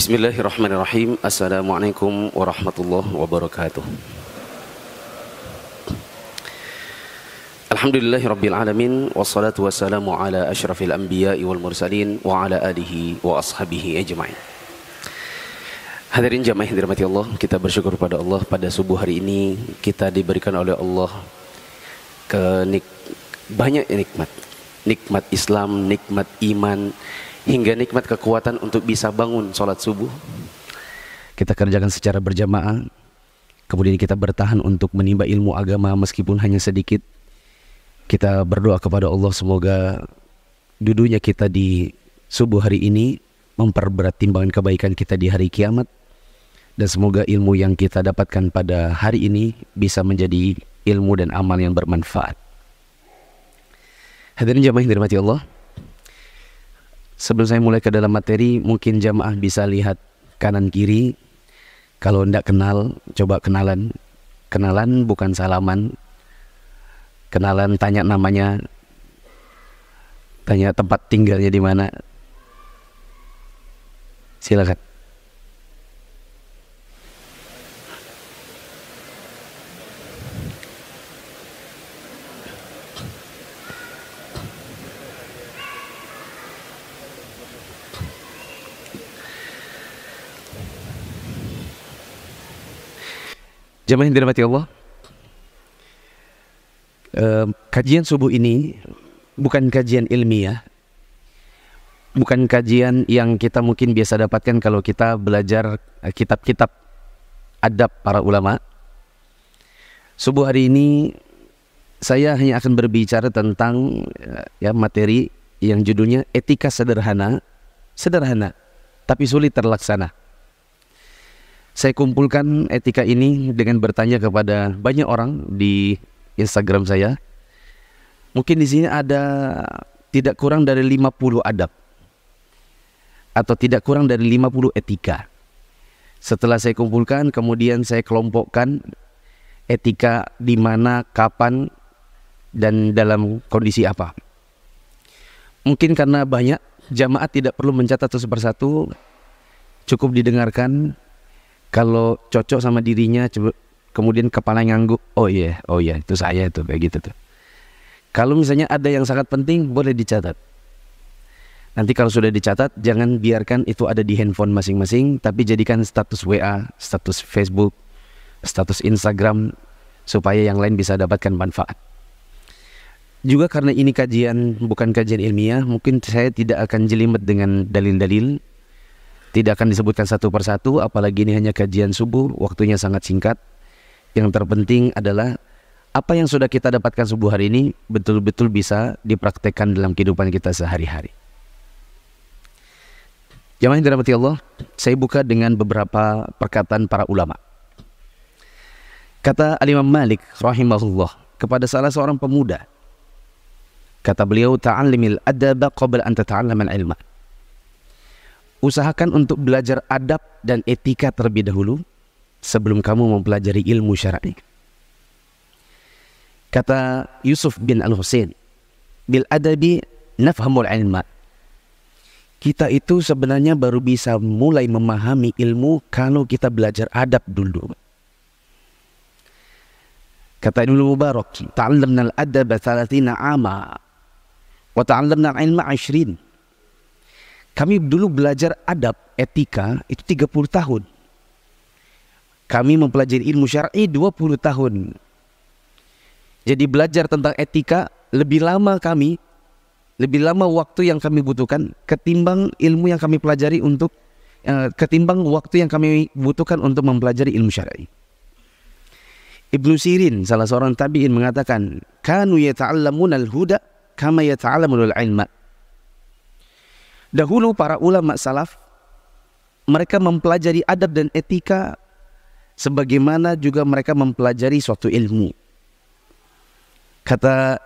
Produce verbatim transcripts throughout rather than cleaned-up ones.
Bismillahirrahmanirrahim. Assalamualaikum warahmatullahi wabarakatuh. Alhamdulillahirrabbilalamin. Wassalatu wassalamu ala ashrafil anbiya'i wal mursalin wa ala alihi wa ashabihi ajma'in. Hadirin jamaah yang dirahmati Allah, kita bersyukur pada Allah pada subuh hari ini kita diberikan oleh Allah ke nik banyak nikmat. Nikmat Islam, nikmat iman, hingga nikmat kekuatan untuk bisa bangun sholat subuh. Kita kerjakan secara berjamaah, kemudian kita bertahan untuk menimba ilmu agama meskipun hanya sedikit. Kita berdoa kepada Allah semoga dudunya kita di subuh hari ini memperberat timbangan kebaikan kita di hari kiamat. Dan semoga ilmu yang kita dapatkan pada hari ini bisa menjadi ilmu dan amal yang bermanfaat. Hadirin jamaah yang dirahmati Allah, sebelum saya mulai ke dalam materi, mungkin jamaah bisa lihat kanan kiri. Kalau tidak kenal, coba kenalan. Kenalan bukan salaman. Kenalan tanya namanya, tanya tempat tinggalnya di mana. Silakan. Jamaah yang dirahmati Allah, e, kajian subuh ini bukan kajian ilmiah, bukan kajian yang kita mungkin biasa dapatkan kalau kita belajar kitab-kitab adab para ulama. Subuh hari ini saya hanya akan berbicara tentang ya materi yang judulnya etika sederhana, sederhana tapi sulit terlaksana. Saya kumpulkan etika ini dengan bertanya kepada banyak orang di Instagram saya. Mungkin di sini ada tidak kurang dari lima puluh adab atau tidak kurang dari lima puluh etika. Setelah saya kumpulkan, kemudian saya kelompokkan etika di mana, kapan, dan dalam kondisi apa. Mungkin karena banyak, jamaah tidak perlu mencatat satu persatu, cukup didengarkan. Kalau cocok sama dirinya, kemudian kepala ngangguk, oh iya, yeah, oh iya, yeah, itu saya itu, kayak gitu tuh. Kalau misalnya ada yang sangat penting, boleh dicatat. Nanti kalau sudah dicatat, jangan biarkan itu ada di handphone masing-masing, tapi jadikan status W A, status Facebook, status Instagram, supaya yang lain bisa dapatkan manfaat. Juga karena ini kajian, bukan kajian ilmiah, mungkin saya tidak akan jelimet dengan dalil-dalil. Tidak akan disebutkan satu persatu, apalagi ini hanya kajian subuh, waktunya sangat singkat. Yang terpenting adalah apa yang sudah kita dapatkan subuh hari ini betul-betul bisa dipraktekkan dalam kehidupan kita sehari-hari. Jamaah yang dirahmati Allah, saya buka dengan beberapa perkataan para ulama. Kata Al-Imam Malik rahimahullah kepada salah seorang pemuda. Kata beliau, ta'allimil adaba qabla an tata'allamal ilma. Usahakan untuk belajar adab dan etika terlebih dahulu sebelum kamu mempelajari ilmu syar'i. Kata Yusuf bin Al-Husain, bil adabi nafhamul ilma. Kita itu sebenarnya baru bisa mulai memahami ilmu kalau kita belajar adab dulu. Kata Ibnu Mubarak, ta'allamna al-adaba thalathina ama wa ta'allamna al-ilma ashrin. Kami dulu belajar adab, etika itu tiga puluh tahun. Kami mempelajari ilmu syar'i dua puluh tahun. Jadi belajar tentang etika lebih lama kami, lebih lama waktu yang kami butuhkan ketimbang ilmu yang kami pelajari untuk eh, ketimbang waktu yang kami butuhkan untuk mempelajari ilmu syar'i. Ibnu Sirin, salah seorang tabi'in, mengatakan, "Kanu yata'allamunal huda kama yata'allamunal ilma." Dahulu para ulama salaf, mereka mempelajari adab dan etika sebagaimana juga mereka mempelajari suatu ilmu. Kata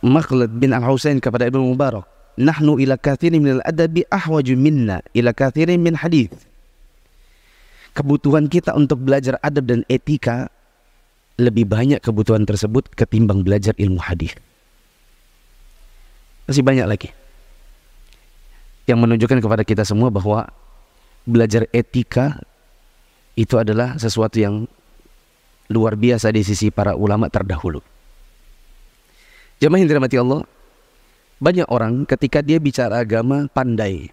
Makhlad bin Al-Husain kepada Ibnu Mubarak, "Nahnu ila kathirin minal adabi ahwaju minna ila kathirin min hadith." Kebutuhan kita untuk belajar adab dan etika lebih banyak kebutuhan tersebut ketimbang belajar ilmu hadith. Masih banyak lagi. Yang menunjukkan kepada kita semua bahwa belajar etika itu adalah sesuatu yang luar biasa di sisi para ulama terdahulu. Jamaah yang dirahmati Allah, banyak orang ketika dia bicara agama pandai.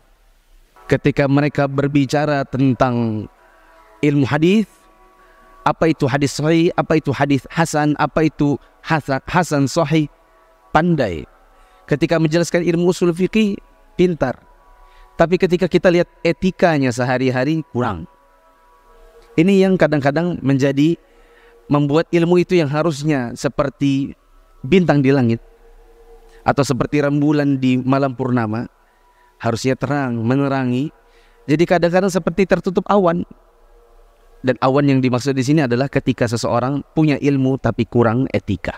Ketika mereka berbicara tentang ilmu hadis, apa itu hadis sahih, apa itu hadis hasan, apa itu hasan, hasan sahih, pandai. Ketika menjelaskan ilmu usul fikih, pintar. Tapi ketika kita lihat etikanya sehari-hari, kurang. Ini yang kadang-kadang menjadi membuat ilmu itu yang harusnya seperti bintang di langit atau seperti rembulan di malam purnama, harusnya terang, menerangi. Jadi kadang-kadang seperti tertutup awan. Dan awan yang dimaksud di sini adalah ketika seseorang punya ilmu tapi kurang etika.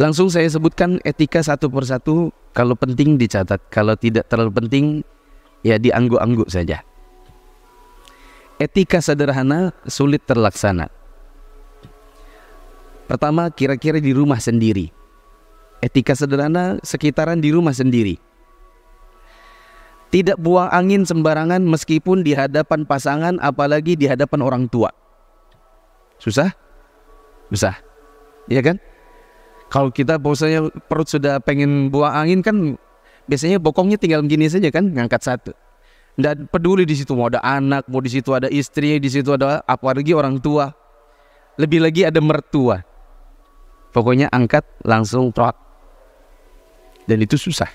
Langsung saya sebutkan etika satu persatu. Kalau penting dicatat, kalau tidak terlalu penting ya diangguk-angguk saja. Etika sederhana sulit terlaksana. Pertama, kira-kira di rumah sendiri. Etika sederhana sekitaran di rumah sendiri. Tidak buang angin sembarangan meskipun di hadapan pasangan, apalagi di hadapan orang tua. Susah? Susah. Iya kan? Kalau kita biasanya perut sudah pengen buang angin kan, biasanya bokongnya tinggal begini saja kan, ngangkat satu. Dan peduli di situ mau ada anak, mau di situ ada istri, di situ ada apalagi orang tua. Lebih lagi ada mertua. Pokoknya angkat langsung trot. Dan itu susah.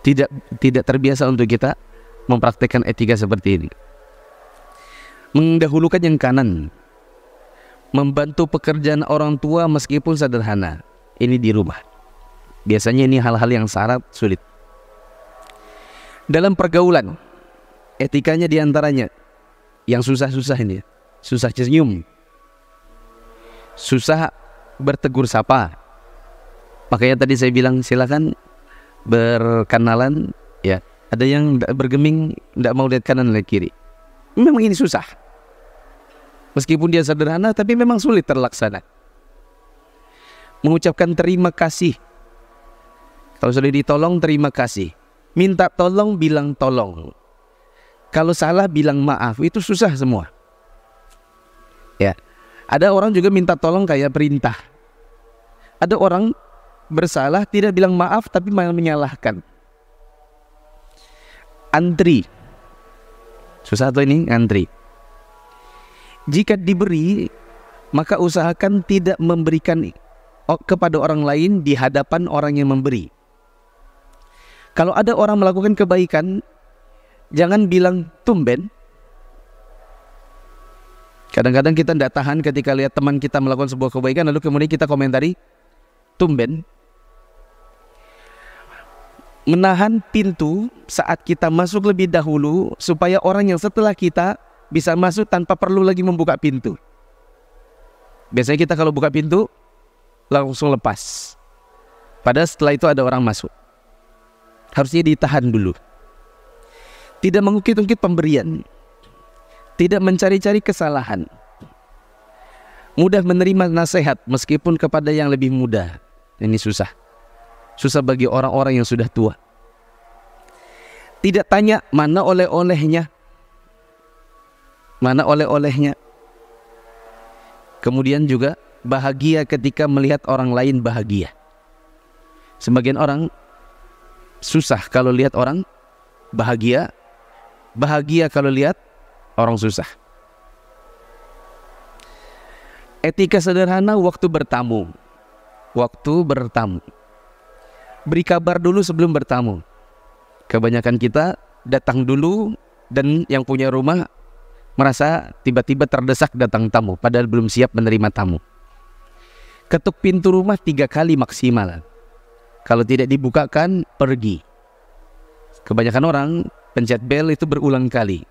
Tidak tidak terbiasa untuk kita mempraktikkan etika seperti ini. Mendahulukan yang kanan. Membantu pekerjaan orang tua meskipun sederhana. Ini di rumah. Biasanya ini hal-hal yang sangat sulit. Dalam pergaulan, etikanya diantaranya yang susah-susah ini. Susah senyum. Susah bertegur sapa. Makanya tadi saya bilang silakan berkenalan, ya. Ada yang bergeming, tidak mau lihat kanan lihat kiri. Memang ini susah. Meskipun dia sederhana, tapi memang sulit terlaksana. Mengucapkan terima kasih. Kalau sudah ditolong, terima kasih. Minta tolong, bilang tolong. Kalau salah, bilang maaf. Itu susah semua. Ya, ada orang juga minta tolong kayak perintah. Ada orang bersalah tidak bilang maaf tapi malah menyalahkan. Antri. Susah tuh ini antri. Jika diberi maka usahakan tidak memberikan kepada orang lain di hadapan orang yang memberi. Kalau ada orang melakukan kebaikan, jangan bilang tumben. Kadang-kadang kita tidak tahan ketika lihat teman kita melakukan sebuah kebaikan lalu kemudian kita komentari tumben. Menahan pintu saat kita masuk lebih dahulu supaya orang yang setelah kita bisa masuk tanpa perlu lagi membuka pintu. Biasanya kita kalau buka pintu langsung lepas. Padahal setelah itu ada orang masuk. Harusnya ditahan dulu. Tidak mengungkit-ungkit pemberian. Tidak mencari-cari kesalahan. Mudah menerima nasihat meskipun kepada yang lebih muda. Ini susah. Susah bagi orang-orang yang sudah tua. Tidak tanya mana oleh-olehnya. Mana oleh-olehnya. Kemudian juga bahagia ketika melihat orang lain bahagia. Sebagian orang susah kalau lihat orang bahagia. Bahagia kalau lihat orang susah. Etika sederhana waktu bertamu. Waktu bertamu. Beri kabar dulu sebelum bertamu. Kebanyakan kita datang dulu dan yang punya rumah merasa tiba-tiba terdesak datang tamu padahal belum siap menerima tamu. Ketuk pintu rumah tiga kali maksimal. Kalau tidak dibukakan, pergi. Kebanyakan orang pencet bel itu berulang kali.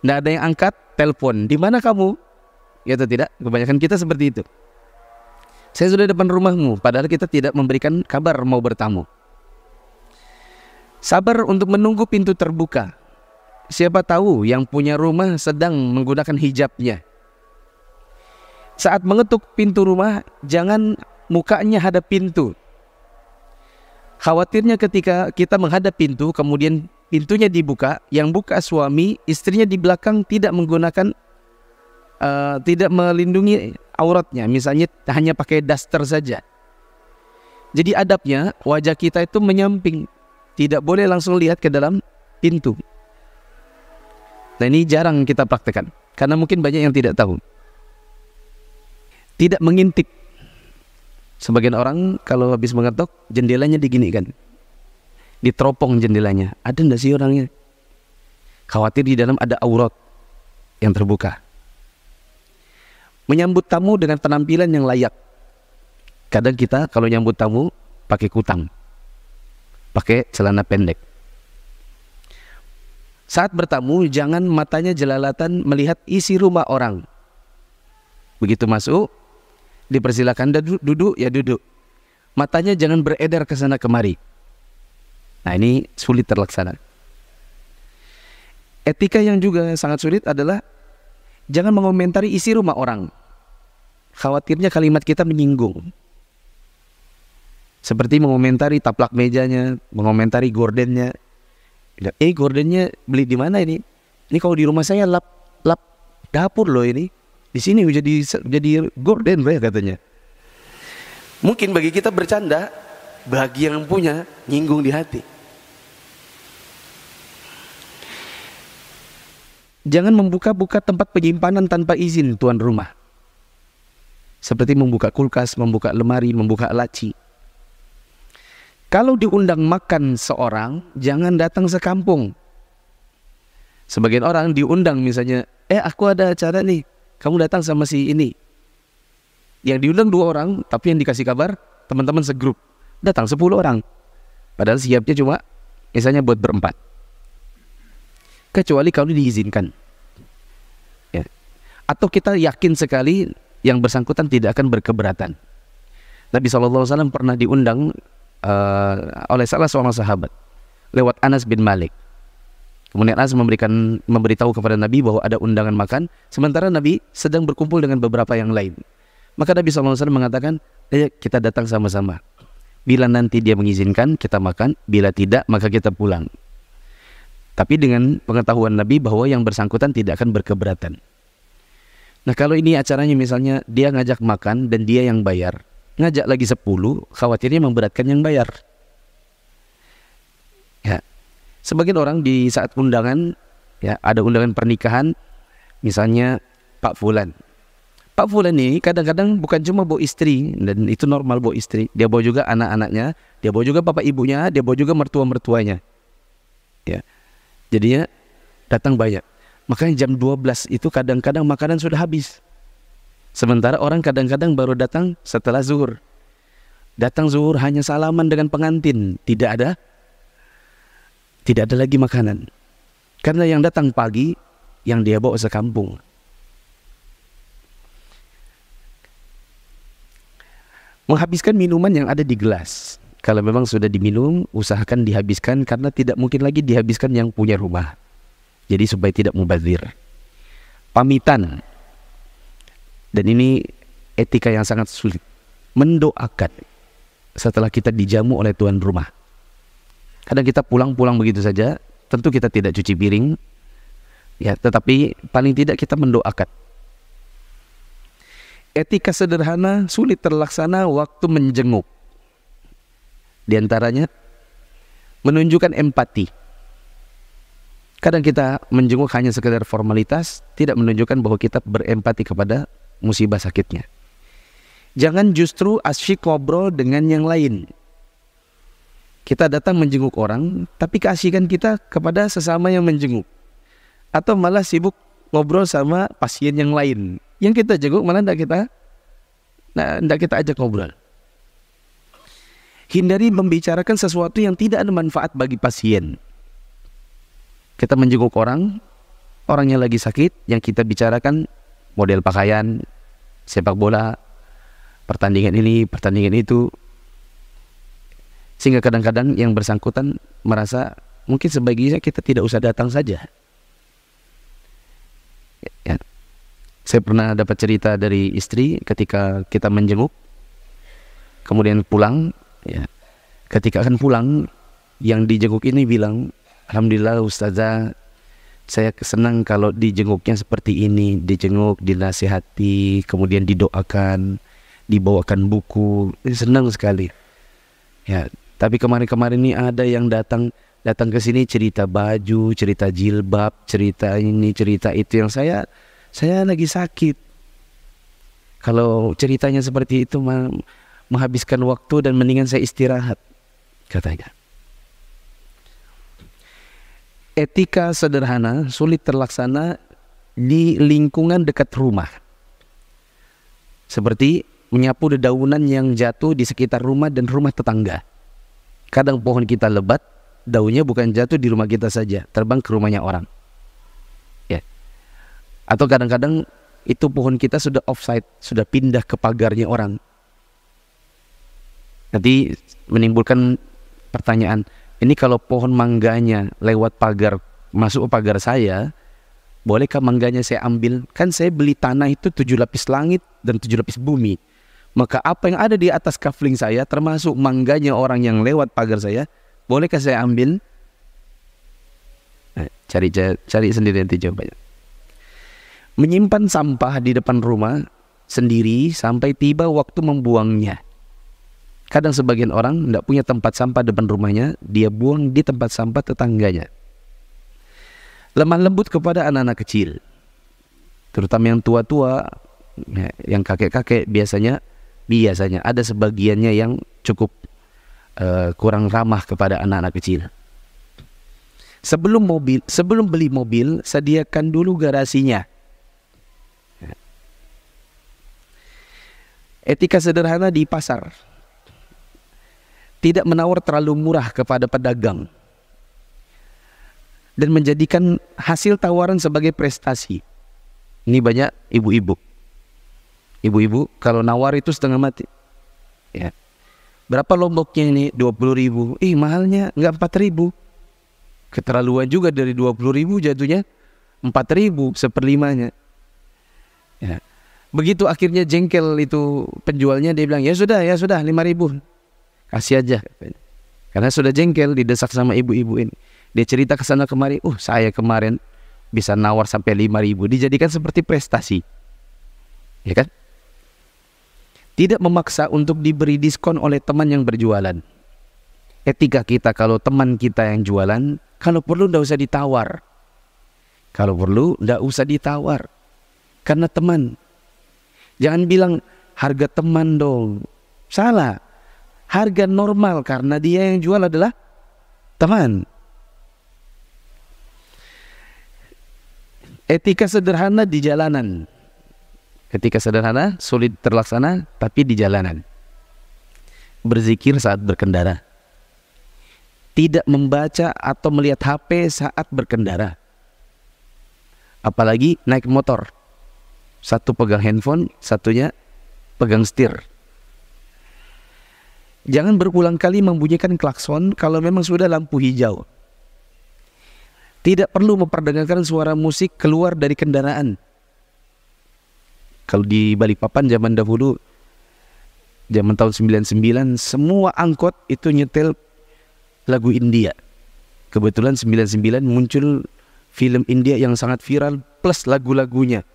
Tidak ada yang angkat, telepon. Di mana kamu? Ya atau tidak? Kebanyakan kita seperti itu. Saya sudah depan rumahmu, padahal kita tidak memberikan kabar mau bertamu. Sabar untuk menunggu pintu terbuka. Siapa tahu yang punya rumah sedang menggunakan hijabnya. Saat mengetuk pintu rumah, jangan mukanya hadap pintu. Khawatirnya ketika kita menghadap pintu, kemudian pintunya dibuka, yang buka suami, istrinya di belakang tidak menggunakan, uh, tidak melindungi auratnya, misalnya hanya pakai daster saja. Jadi adabnya, wajah kita itu menyamping, tidak boleh langsung lihat ke dalam pintu. Nah, ini jarang kita praktekkan, karena mungkin banyak yang tidak tahu. Tidak mengintip. Sebagian orang kalau habis mengetok, jendelanya diginikan, diteropong jendelanya. Ada nggak sih orangnya? Khawatir di dalam ada aurat yang terbuka. Menyambut tamu dengan penampilan yang layak. Kadang kita kalau nyambut tamu pakai kutang, pakai celana pendek. Saat bertamu, jangan matanya jelalatan melihat isi rumah orang. Begitu masuk, dipersilakan duduk, ya duduk. Matanya jangan beredar ke sana kemari. Nah, ini sulit terlaksana. Etika yang juga sangat sulit adalah jangan mengomentari isi rumah orang. Khawatirnya kalimat kita menyinggung. Seperti mengomentari taplak mejanya, mengomentari gordennya. Eh, gordennya beli di mana ini? Ini kalau di rumah saya lap lap dapur loh ini. Di sini jadi jadi gorden ya katanya. Mungkin bagi kita bercanda, bagi yang punya nyinggung di hati. Jangan membuka-buka tempat penyimpanan tanpa izin tuan rumah. Seperti membuka kulkas, membuka lemari, membuka laci. Kalau diundang makan seorang, jangan datang sekampung. Sebagian orang diundang misalnya, eh aku ada acara nih, kamu datang sama si ini. Yang diundang dua orang, tapi yang dikasih kabar teman-teman segrup. Datang sepuluh orang. Padahal siapnya cuma misalnya buat berempat. Kecuali kalau diizinkan. Ya. Atau kita yakin sekali yang bersangkutan tidak akan berkeberatan. Nabi shallallahu alaihi wasallam pernah diundang uh, oleh salah seorang sahabat lewat Anas bin Malik. Kemudian Anas memberikan memberitahu kepada Nabi bahwa ada undangan makan, sementara Nabi sedang berkumpul dengan beberapa yang lain. Maka Nabi shallallahu alaihi wasallam mengatakan, eh, kita datang sama-sama. Bila nanti dia mengizinkan, kita makan. Bila tidak, maka kita pulang. Tapi dengan pengetahuan Nabi bahwa yang bersangkutan tidak akan berkeberatan. Nah, kalau ini acaranya misalnya dia ngajak makan dan dia yang bayar, ngajak lagi sepuluh, khawatirnya memberatkan yang bayar. Ya. Sebagian orang di saat undangan, ya ada undangan pernikahan, misalnya Pak Fulan. Pak Fulan ini kadang-kadang bukan cuma bawa istri, dan itu normal bawa istri. Dia bawa juga anak-anaknya, dia bawa juga bapak ibunya, dia bawa juga mertua-mertuanya. Ya, jadinya datang banyak. Makanya jam dua belas itu kadang-kadang makanan sudah habis. Sementara orang kadang-kadang baru datang setelah zuhur. Datang zuhur hanya salaman dengan pengantin, tidak ada. Tidak ada lagi makanan. Karena yang datang pagi, yang dia bawa sekampung. Menghabiskan minuman yang ada di gelas. Kalau memang sudah diminum, usahakan dihabiskan, karena tidak mungkin lagi dihabiskan yang punya rumah. Jadi supaya tidak mubazir. Pamitan. Dan ini etika yang sangat sulit. Mendoakan setelah kita dijamu oleh tuan rumah. Kadang kita pulang-pulang begitu saja, tentu kita tidak cuci piring, ya, tetapi paling tidak kita mendoakan. Etika sederhana sulit terlaksana waktu menjenguk. Di antaranya menunjukkan empati. Kadang kita menjenguk hanya sekedar formalitas, tidak menunjukkan bahwa kita berempati kepada musibah sakitnya. Jangan justru asyik ngobrol dengan yang lain. Kita datang menjenguk orang, tapi keasikan kita kepada sesama yang menjenguk. Atau malah sibuk ngobrol sama pasien yang lain. Yang kita jenguk malah tidak kita, nah, tidak kita ajak ngobrol. Hindari membicarakan sesuatu yang tidak ada manfaat bagi pasien. Kita menjenguk orang, orangnya lagi sakit, yang kita bicarakan model pakaian, sepak bola, pertandingan ini, pertandingan itu. Sehingga kadang-kadang yang bersangkutan merasa mungkin sebaiknya kita tidak usah datang saja. Ya. Saya pernah dapat cerita dari istri ketika kita menjenguk, kemudian pulang. Ya. Ketika akan pulang, yang dijenguk ini bilang, "Alhamdulillah Ustazah, saya senang kalau dijenguknya seperti ini, dijenguk, dinasihati, kemudian didoakan, dibawakan buku, senang sekali." Ya, tapi kemarin-kemarin ini ada yang datang datang ke sini cerita baju, cerita jilbab, cerita ini, cerita itu, yang saya saya lagi sakit. Kalau ceritanya seperti itu menghabiskan waktu dan mendingan saya istirahat, katanya. Etika sederhana sulit terlaksana di lingkungan dekat rumah. Seperti menyapu dedaunan yang jatuh di sekitar rumah dan rumah tetangga. Kadang pohon kita lebat, daunnya bukan jatuh di rumah kita saja, terbang ke rumahnya orang. Ya. Atau kadang-kadang itu pohon kita sudah offside, sudah pindah ke pagarnya orang. Nanti menimbulkan pertanyaan, ini kalau pohon mangganya lewat pagar, masuk ke pagar saya, bolehkah mangganya saya ambil? Kan saya beli tanah itu tujuh lapis langit dan tujuh lapis bumi. Maka apa yang ada di atas kafling saya, termasuk mangganya orang yang lewat pagar saya, bolehkah saya ambil? Nah, cari, cari sendiri nanti jawabannya. Menyimpan sampah di depan rumah sendiri sampai tiba waktu membuangnya. Kadang sebagian orang tidak punya tempat sampah depan rumahnya, dia buang di tempat sampah tetangganya. Lemah lembut kepada anak-anak kecil, terutama yang tua-tua, yang kakek-kakek biasanya, biasanya ada sebagiannya yang cukup uh, kurang ramah kepada anak-anak kecil. Sebelum mobil, sebelum beli mobil, sediakan dulu garasinya. Etika sederhana di pasar. Tidak menawar terlalu murah kepada pedagang dan menjadikan hasil tawaran sebagai prestasi. Ini banyak ibu-ibu. Ibu-ibu kalau nawar itu setengah mati. Ya. Berapa lomboknya ini? dua puluh ribu. Ih, mahalnya enggak empat ribu. Keterlaluan juga, dari dua puluh ribu jatuhnya empat ribu, seperlimanya. Ya. Begitu akhirnya jengkel itu penjualnya, dia bilang, "Ya sudah, ya sudah, lima ribu. Kasih aja," karena sudah jengkel, didesak sama ibu-ibu ini. Dia cerita ke sana kemari, "Uh, saya kemarin bisa nawar sampai lima ribu." Dijadikan seperti prestasi, ya kan? Tidak memaksa untuk diberi diskon oleh teman yang berjualan. Etika kita kalau teman kita yang jualan, kalau perlu ndak usah ditawar. Kalau perlu ndak usah ditawar. Karena teman. Jangan bilang harga teman dong. Salah. Harga normal, karena dia yang jual adalah teman. Etika sederhana di jalanan. Etika sederhana sulit terlaksana, tapi di jalanan. Berzikir saat berkendara. Tidak membaca atau melihat H P saat berkendara. Apalagi naik motor. Satu pegang handphone, satunya pegang setir. Jangan berulang kali membunyikan klakson kalau memang sudah lampu hijau. Tidak perlu memperdengarkan suara musik keluar dari kendaraan. Kalau di Balikpapan zaman dahulu, zaman tahun sembilan puluh sembilan, semua angkot itu nyetel lagu India. Kebetulan sembilan puluh sembilan muncul film India yang sangat viral plus lagu-lagunya.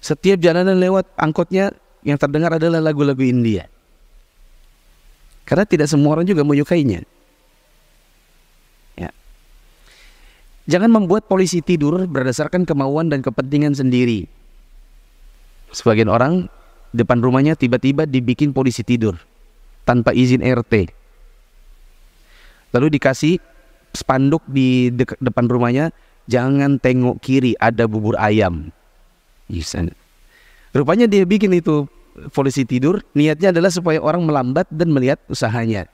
Setiap jalanan lewat angkotnya yang terdengar adalah lagu-lagu India. Karena tidak semua orang juga menyukainya. Ya. Jangan membuat polisi tidur berdasarkan kemauan dan kepentingan sendiri. Sebagian orang depan rumahnya tiba-tiba dibikin polisi tidur tanpa izin R T. Lalu dikasih spanduk di de depan rumahnya, "Jangan tengok kiri, ada bubur ayam." Yes. Rupanya dia bikin itu polisi tidur, niatnya adalah supaya orang melambat dan melihat usahanya.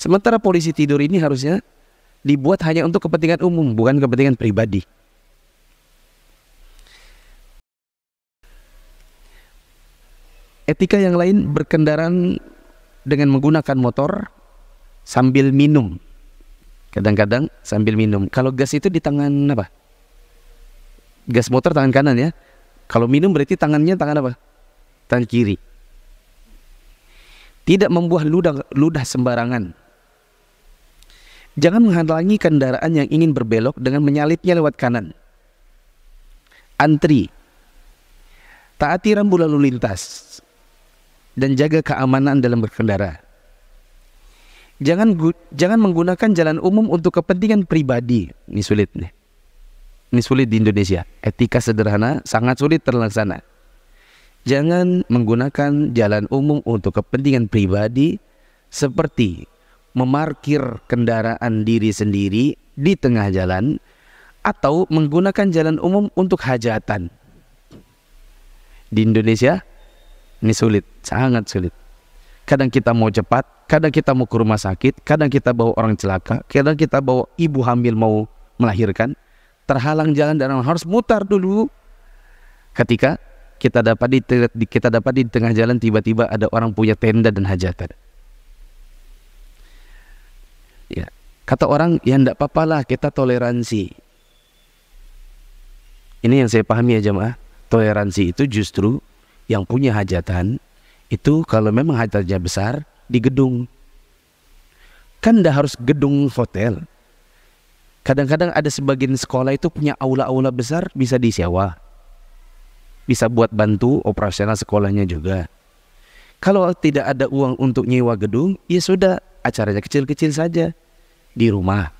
Sementara polisi tidur ini harusnya dibuat hanya untuk kepentingan umum, bukan kepentingan pribadi. Etika yang lain, berkendara dengan menggunakan motor sambil minum. Kadang-kadang sambil minum. Kalau gas itu di tangan apa? Gas motor tangan kanan ya. Kalau minum berarti tangannya tangan apa? Tangan kiri. Tidak membuah ludah, ludah sembarangan. Jangan menghalangi kendaraan yang ingin berbelok dengan menyalitnya lewat kanan. Antri. Taati rambu lalu lintas. Dan jaga keamanan dalam berkendara. Jangan jangan menggunakan jalan umum untuk kepentingan pribadi. Ini sulit nih. Ini sulit di Indonesia. Etika sederhana sangat sulit terlaksana. Jangan menggunakan jalan umum untuk kepentingan pribadi seperti memarkir kendaraan diri sendiri di tengah jalan atau menggunakan jalan umum untuk hajatan. Di Indonesia ini sulit, sangat sulit. Kadang kita mau cepat, kadang kita mau ke rumah sakit, kadang kita bawa orang celaka, kadang kita bawa ibu hamil mau melahirkan, terhalang jalan dan harus mutar dulu. Ketika kita dapat di kita dapat di tengah jalan tiba-tiba ada orang punya tenda dan hajatan. Ya, kata orang ya ndak papalah kita toleransi. Ini yang saya pahami ya jemaah, toleransi itu justru yang punya hajatan itu kalau memang hajatannya besar di gedung. Kan ndak harus gedung hotel. Kadang-kadang ada sebagian sekolah itu punya aula-aula besar bisa disewa. Bisa buat bantu operasional sekolahnya juga. Kalau tidak ada uang untuk nyewa gedung, ya sudah acaranya kecil-kecil saja di rumah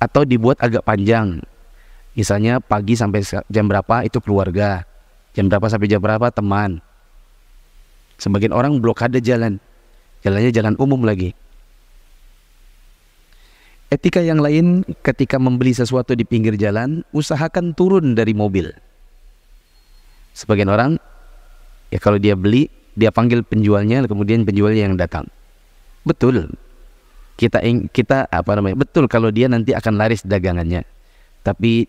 atau dibuat agak panjang. Misalnya pagi sampai jam berapa itu keluarga, jam berapa sampai jam berapa teman. Sebagian orang blokade jalan, jalannya jalan umum lagi. Etika yang lain, ketika membeli sesuatu di pinggir jalan, usahakan turun dari mobil. Sebagian orang, ya kalau dia beli, dia panggil penjualnya, kemudian penjualnya yang datang. Betul, kita kita apa namanya? Betul kalau dia nanti akan laris dagangannya. Tapi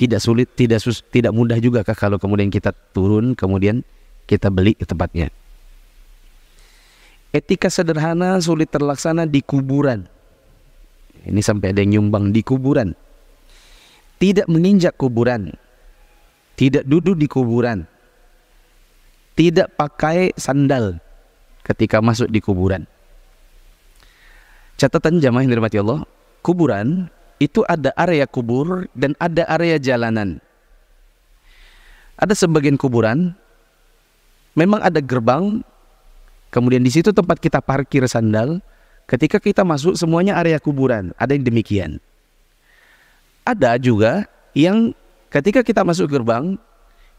tidak sulit, tidak sus, tidak mudah juga kah kalau kemudian kita turun, kemudian kita beli ke tempatnya. Etika sederhana sulit terlaksana di kuburan. Ini sampai ada yang nyumbang di kuburan. Tidak menginjak kuburan. Tidak duduk di kuburan. Tidak pakai sandal ketika masuk di kuburan. Catatan jamaah yang dirahmati Allah, kuburan itu ada area kubur dan ada area jalanan. Ada sebagian kuburan memang ada gerbang, kemudian di situ tempat kita parkir sandal. Ketika kita masuk semuanya area kuburan, ada yang demikian. Ada juga yang ketika kita masuk gerbang,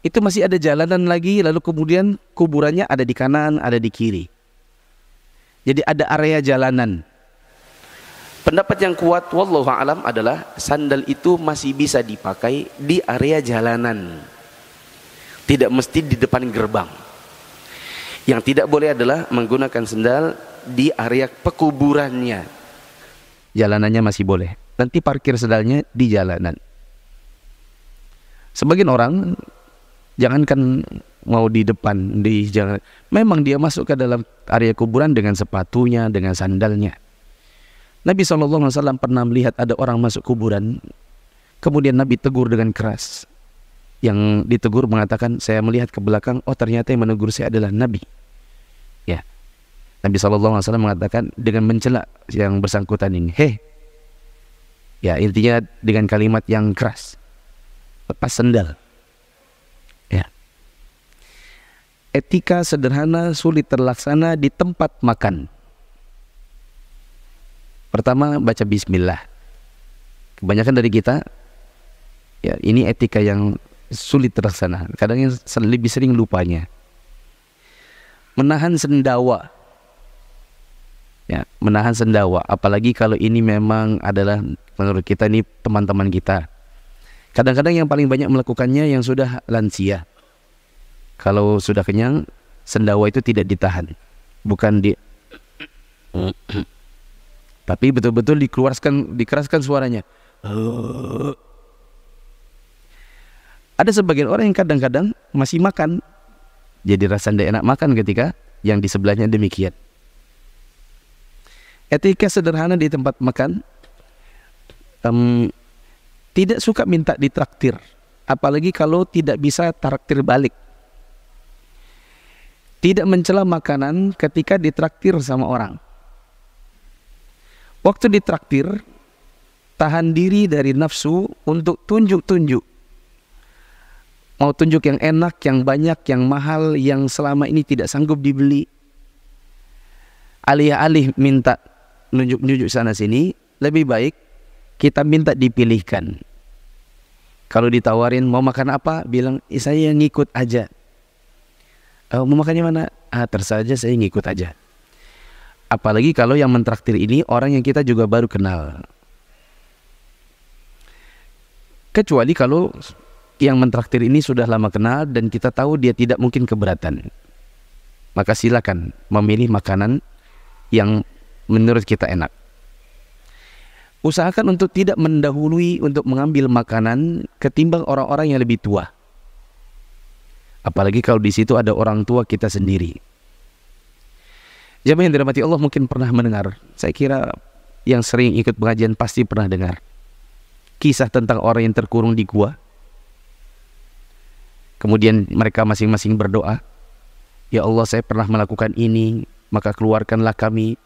itu masih ada jalanan lagi, lalu kemudian kuburannya ada di kanan, ada di kiri. Jadi ada area jalanan. Pendapat yang kuat, wallahu a'lam, adalah sandal itu masih bisa dipakai di area jalanan. Tidak mesti di depan gerbang. Yang tidak boleh adalah menggunakan sandal di area pekuburannya. Jalanannya masih boleh. Nanti parkir sandalnya di jalanan. Sebagian orang, jangankan mau di depan, di jalan, memang dia masuk ke dalam area kuburan dengan sepatunya, dengan sandalnya. Nabi shallallahu alaihi wasallam pernah melihat ada orang masuk kuburan, kemudian Nabi tegur dengan keras. Yang ditegur mengatakan, saya melihat ke belakang, oh ternyata yang menegur saya adalah Nabi. Ya, Nabi shallallahu alaihi wasallam mengatakan dengan mencela yang bersangkutan ini, heh, ya intinya dengan kalimat yang keras. Lepas sendal. Ya. Etika sederhana sulit terlaksana di tempat makan. Pertama baca bismillah. Kebanyakan dari kita ya ini etika yang sulit terlaksana. Kadang yang lebih sering lupanya. Menahan sendawa. Ya, menahan sendawa, apalagi kalau ini memang adalah menurut kita ini teman-teman kita. Kadang-kadang yang paling banyak melakukannya yang sudah lansia. Kalau sudah kenyang, sendawa itu tidak ditahan. Bukan di tapi betul-betul dikeluarkan, dikeraskan suaranya. Ada sebagian orang yang kadang-kadang masih makan. Jadi rasa tidak enak makan ketika yang di sebelahnya demikian. Etika sederhana di tempat makan. Um, Tidak suka minta ditraktir, apalagi kalau tidak bisa traktir balik. tidak mencela makanan ketika ditraktir sama orang. Waktu ditraktir, tahan diri dari nafsu untuk tunjuk-tunjuk. Mau tunjuk yang enak, yang banyak, yang mahal, yang selama ini tidak sanggup dibeli. Alih-alih minta nunjuk-nunjuk sana-sini, lebih baik kita minta dipilihkan. Kalau ditawarin mau makan apa, bilang, saya ngikut aja. Oh, mau makannya mana? Ah, terserah aja, saya ngikut aja. Apalagi kalau yang mentraktir ini orang yang kita juga baru kenal. Kecuali kalau yang mentraktir ini sudah lama kenal dan kita tahu dia tidak mungkin keberatan, maka silakan memilih makanan yang menurut kita enak. Usahakan untuk tidak mendahului untuk mengambil makanan ketimbang orang-orang yang lebih tua. Apalagi kalau di situ ada orang tua kita sendiri. Jamaah yang dirahmati Allah mungkin pernah mendengar, saya kira yang sering ikut pengajian pasti pernah dengar kisah tentang orang yang terkurung di gua. Kemudian mereka masing-masing berdoa, ya Allah, saya pernah melakukan ini, maka keluarkanlah kami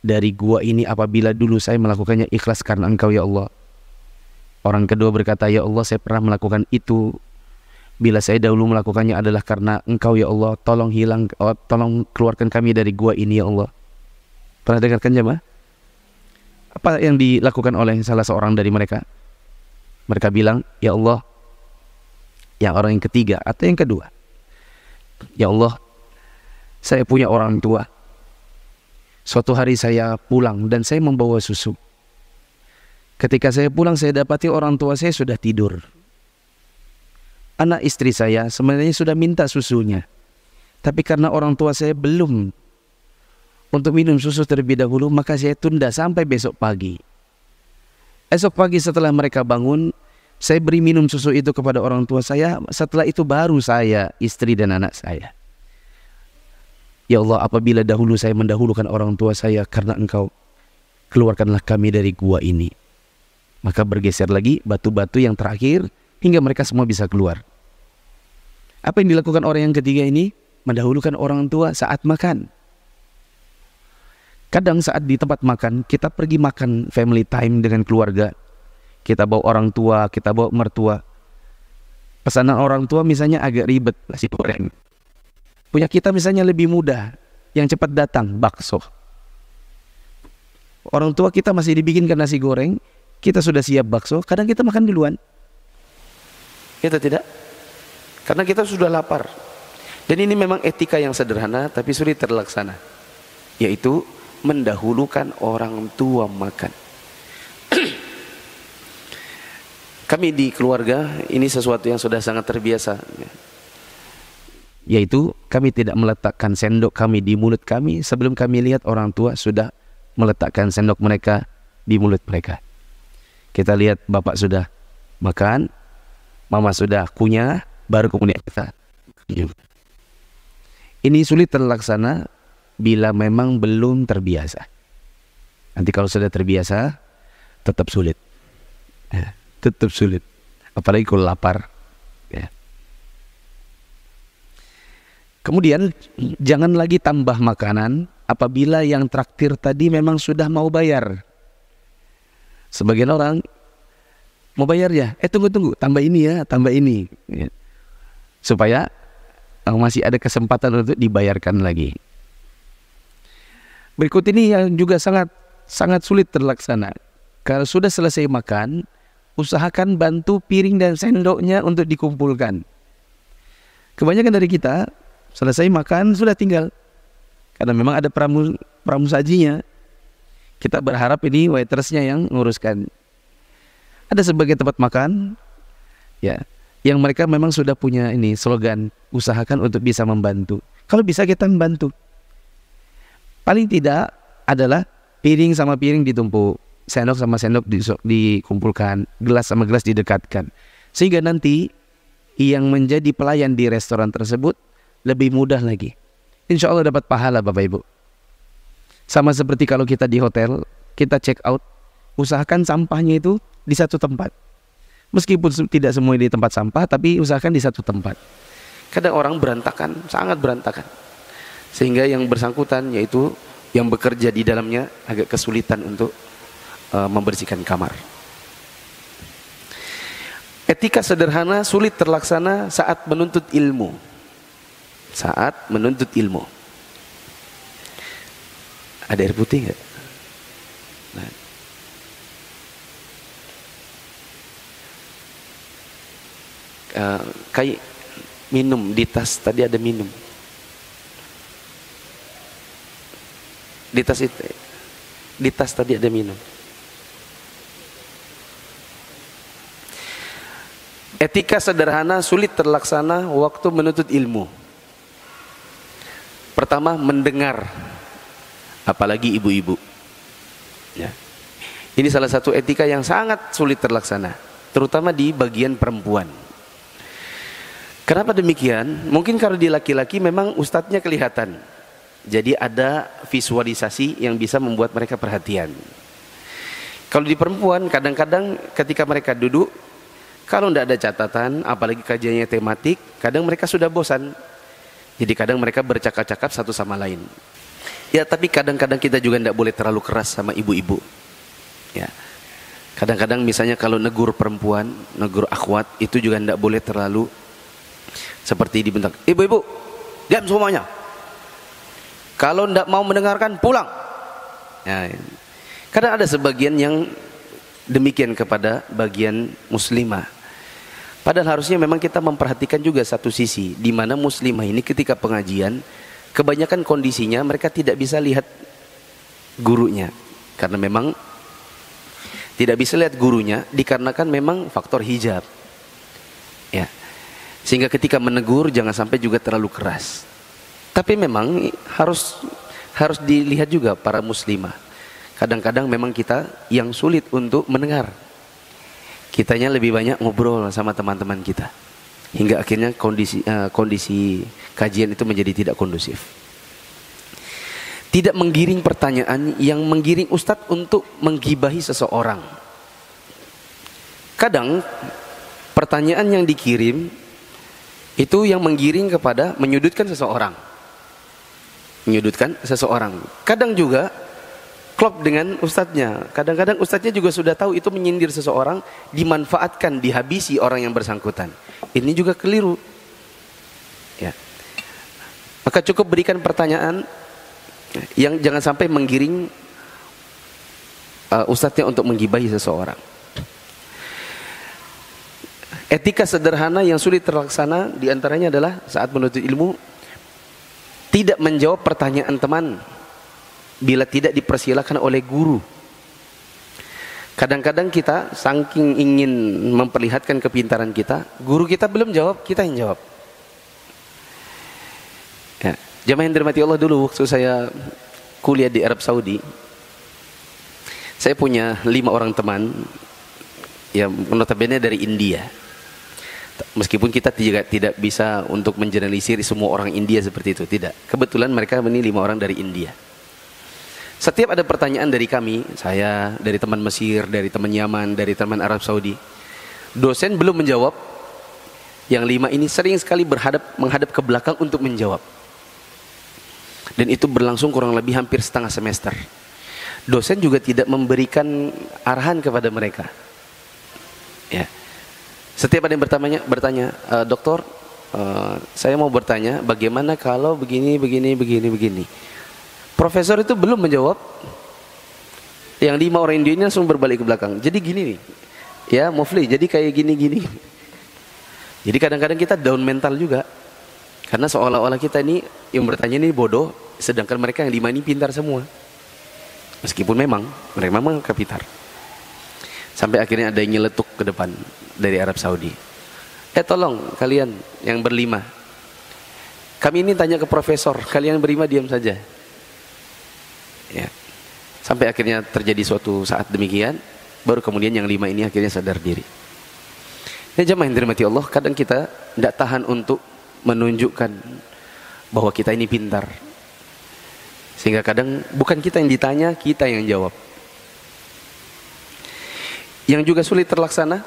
dari gua ini apabila dulu saya melakukannya ikhlas karena Engkau ya Allah. Orang kedua berkata, ya Allah, saya pernah melakukan itu, bila saya dahulu melakukannya adalah karena Engkau ya Allah, tolong hilang, oh, tolong keluarkan kami dari gua ini ya Allah. Pernah dengarkan jemaah? Apa yang dilakukan oleh salah seorang dari mereka? Mereka bilang, ya Allah, yang orang yang ketiga atau yang kedua, ya Allah, saya punya orang tua. Suatu hari saya pulang dan saya membawa susu. Ketika saya pulang, saya dapati orang tua saya sudah tidur. Anak istri saya sebenarnya sudah minta susunya, tapi karena orang tua saya belum untuk minum susu terlebih dahulu, maka saya tunda sampai besok pagi. Esok pagi setelah mereka bangun, saya beri minum susu itu kepada orang tua saya. Setelah itu baru saya, istri dan anak saya. Ya Allah, apabila dahulu saya mendahulukan orang tua saya karena Engkau, keluarkanlah kami dari gua ini. Maka bergeser lagi batu-batu yang terakhir hingga mereka semua bisa keluar. Apa yang dilakukan orang yang ketiga ini? Mendahulukan orang tua saat makan. Kadang saat di tempat makan, kita pergi makan family time dengan keluarga. Kita bawa orang tua, kita bawa mertua. Pesanan orang tua misalnya agak ribet, nasi goreng. Punya kita misalnya lebih mudah, yang cepat datang, bakso. Orang tua kita masih dibikinkan nasi goreng, kita sudah siap bakso, kadang kita makan duluan. Kita tidak, karena kita sudah lapar. Dan ini memang etika yang sederhana tapi sulit terlaksana, yaitu mendahulukan orang tua makan. Kami di keluarga ini sesuatu yang sudah sangat terbiasa, yaitu kami tidak meletakkan sendok kami di mulut kami sebelum kami lihat orang tua sudah meletakkan sendok mereka di mulut mereka. Kita lihat bapak sudah makan, mama sudah kunyah, baru kemudian kita. Ini sulit terlaksana bila memang belum terbiasa. Nanti kalau sudah terbiasa, tetap sulit, ya, tetap sulit. Apalagi kalau lapar, ya. Kemudian jangan lagi tambah makanan apabila yang traktir tadi memang sudah mau bayar. Sebagian orang mau bayar ya, eh tunggu tunggu, tambah ini ya, tambah ini, ya, supaya masih ada kesempatan untuk dibayarkan lagi. Berikut ini yang juga sangat sangat sulit terlaksana. Kalau sudah selesai makan, usahakan bantu piring dan sendoknya untuk dikumpulkan. Kebanyakan dari kita selesai makan sudah tinggal, karena memang ada pramu, pramusajinya. Kita berharap ini waitersnya yang nguruskan. Ada sebagai tempat makan, ya, yang mereka memang sudah punya ini slogan, usahakan untuk bisa membantu. Kalau bisa kita membantu. Paling tidak adalah piring sama piring ditumpuk, sendok sama sendok dikumpulkan, gelas sama gelas didekatkan. Sehingga nanti yang menjadi pelayan di restoran tersebut lebih mudah lagi. Insya Allah dapat pahala Bapak Ibu. Sama seperti kalau kita di hotel, kita check out, usahakan sampahnya itu di satu tempat. Meskipun tidak semua di tempat sampah, tapi usahakan di satu tempat. Kadang orang berantakan, sangat berantakan. sehingga yang bersangkutan yaitu yang bekerja di dalamnya agak kesulitan untuk uh, membersihkan kamar. Etika sederhana sulit terlaksana saat menuntut ilmu. Saat menuntut ilmu. Ada air putih nggak? Nah. Uh, kayak minum di tas tadi ada minum di tas itu, di tas tadi ada minum. Etika sederhana sulit terlaksana waktu menuntut ilmu. Pertama, mendengar, apalagi ibu-ibu ya. Ini salah satu etika yang sangat sulit terlaksana, terutama di bagian perempuan. Kenapa demikian? Mungkin kalau di laki-laki memang ustadznya kelihatan. Jadi ada visualisasi yang bisa membuat mereka perhatian. Kalau di perempuan kadang-kadang ketika mereka duduk, kalau tidak ada catatan, apalagi kajiannya tematik, kadang mereka sudah bosan. Jadi kadang mereka bercakap-cakap satu sama lain. Ya, tapi kadang-kadang kita juga tidak boleh terlalu keras sama ibu-ibu. Ya. Kadang-kadang misalnya kalau negur perempuan, negur akhwat, itu juga tidak boleh terlalu seperti dibentak, ibu-ibu diam semuanya, kalau tidak mau mendengarkan pulang. Nah, kadang ada sebagian yang demikian kepada bagian muslimah, padahal harusnya memang kita memperhatikan juga satu sisi, di mana muslimah ini ketika pengajian kebanyakan kondisinya mereka tidak bisa lihat gurunya, karena memang tidak bisa lihat gurunya dikarenakan memang faktor hijab ya. Sehingga ketika menegur jangan sampai juga terlalu keras. Tapi memang harus harus dilihat juga para muslimah. Kadang-kadang memang kita yang sulit untuk mendengar. Kitanya lebih banyak ngobrol sama teman-teman kita. Hingga akhirnya kondisi uh, kondisi kajian itu menjadi tidak kondusif. Tidak menggiring pertanyaan yang menggiring ustadz untuk menggibahi seseorang. Kadang pertanyaan yang dikirim itu yang menggiring kepada menyudutkan seseorang. Menyudutkan seseorang. Kadang juga klop dengan ustadznya. Kadang-kadang ustadznya juga sudah tahu itu menyindir seseorang, dimanfaatkan, dihabisi orang yang bersangkutan. Ini juga keliru. Ya. Maka cukup berikan pertanyaan yang jangan sampai menggiring uh, ustadznya untuk menggibahi seseorang. Etika sederhana yang sulit terlaksana diantaranya adalah saat menuntut ilmu, tidak menjawab pertanyaan teman bila tidak dipersilakan oleh guru. Kadang-kadang kita saking ingin memperlihatkan kepintaran kita, guru kita belum jawab, kita yang jawab. Ya. Jamaah yang dirahmati Allah, dulu waktu saya kuliah di Arab Saudi, saya punya lima orang teman yang notabene dari India. Meskipun kita tidak, tidak bisa untuk menjeneralisir semua orang India seperti itu, tidak. Kebetulan mereka ini lima orang dari India. Setiap ada pertanyaan dari kami, saya, dari teman Mesir, dari teman Yaman, dari teman Arab Saudi, dosen belum menjawab, yang lima ini sering sekali berhadap, menghadap ke belakang untuk menjawab. Dan itu berlangsung kurang lebih hampir setengah semester. Dosen juga tidak memberikan arahan kepada mereka. Ya. Setiap ada yang bertanya, bertanya e, dokter, e, saya mau bertanya bagaimana kalau begini, begini, begini, begini. Profesor itu belum menjawab. Yang lima orang India ini langsung berbalik ke belakang. Jadi gini nih, ya Mufli, jadi kayak gini, gini. Jadi kadang-kadang kita down mental juga. Karena seolah-olah kita ini yang bertanya ini bodoh, sedangkan mereka yang lima ini pintar semua. Meskipun memang, mereka memang pintar. Sampai akhirnya ada yang nyeletuk ke depan dari Arab Saudi. Eh tolong kalian yang berlima, kami ini tanya ke profesor, kalian berlima diam saja. Ya. Sampai akhirnya terjadi suatu saat demikian, baru kemudian yang lima ini akhirnya sadar diri. Ya jamaah yang dirahmati Allah, kadang kita tidak tahan untuk menunjukkan bahwa kita ini pintar. Sehingga kadang bukan kita yang ditanya, kita yang jawab. Yang juga sulit terlaksana,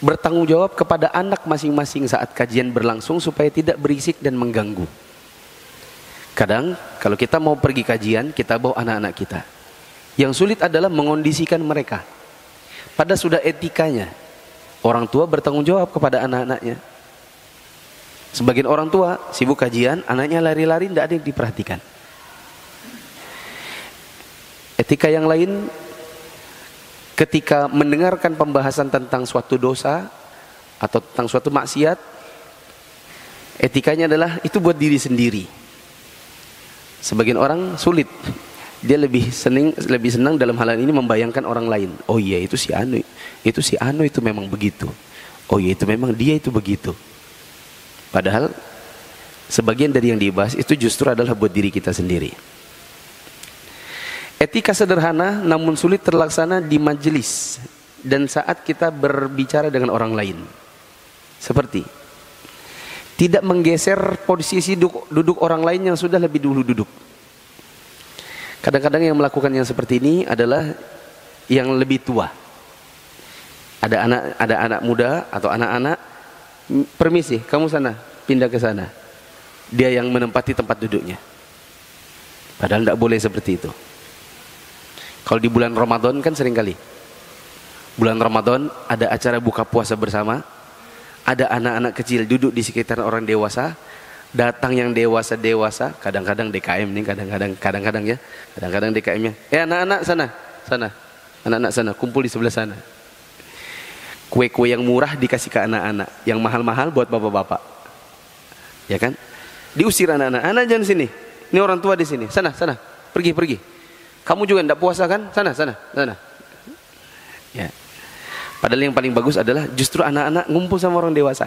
bertanggung jawab kepada anak masing-masing saat kajian berlangsung supaya tidak berisik dan mengganggu. Kadang kalau kita mau pergi kajian, kita bawa anak-anak kita. Yang sulit adalah mengondisikan mereka. Pada sudah etikanya, orang tua bertanggung jawab kepada anak-anaknya. Sebagian orang tua sibuk kajian, anaknya lari-lari, tidak ada yang diperhatikan. Etika yang lain, ketika mendengarkan pembahasan tentang suatu dosa atau tentang suatu maksiat, etikanya adalah itu buat diri sendiri. Sebagian orang sulit, dia lebih seneng lebih senang dalam hal ini membayangkan orang lain. Oh iya, itu si Anu, itu si Anu itu memang begitu. Oh iya, itu memang dia itu begitu. Padahal sebagian dari yang dibahas itu justru adalah buat diri kita sendiri. Etika sederhana namun sulit terlaksana di majelis dan saat kita berbicara dengan orang lain. Seperti tidak menggeser posisi duduk orang lain yang sudah lebih dulu duduk. Kadang-kadang yang melakukan yang seperti ini adalah yang lebih tua. Ada anak ada anak muda atau anak-anak, permisi, kamu sana, pindah ke sana. Dia yang menempati tempat duduknya. Padahal tidak boleh seperti itu. Kalau di bulan Ramadan kan seringkali. Bulan Ramadan ada acara buka puasa bersama. Ada anak-anak kecil duduk di sekitar orang dewasa. Datang yang dewasa-dewasa. Kadang-kadang D K M nih, kadang-kadang kadang-kadang ya. Kadang-kadang D K M-nya. Eh anak-anak sana, sana. Anak-anak sana, kumpul di sebelah sana. Kue-kue yang murah dikasih ke anak-anak. Yang mahal-mahal buat bapak-bapak. Ya kan? Diusir anak-anak. Anak jangan sini. Ini orang tua di sini. Sana, sana. Pergi, pergi. Kamu juga tidak puasa kan? Sana, sana, sana. Ya. Padahal yang paling bagus adalah justru anak-anak ngumpul sama orang dewasa.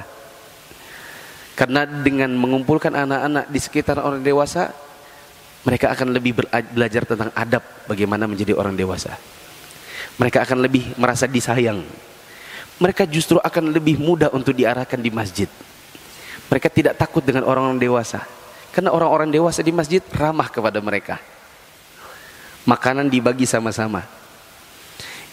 Karena dengan mengumpulkan anak-anak di sekitar orang dewasa, mereka akan lebih belajar tentang adab bagaimana menjadi orang dewasa. Mereka akan lebih merasa disayang. Mereka justru akan lebih mudah untuk diarahkan di masjid. Mereka tidak takut dengan orang-orang dewasa. Karena orang-orang dewasa di masjid ramah kepada mereka. Makanan dibagi sama-sama.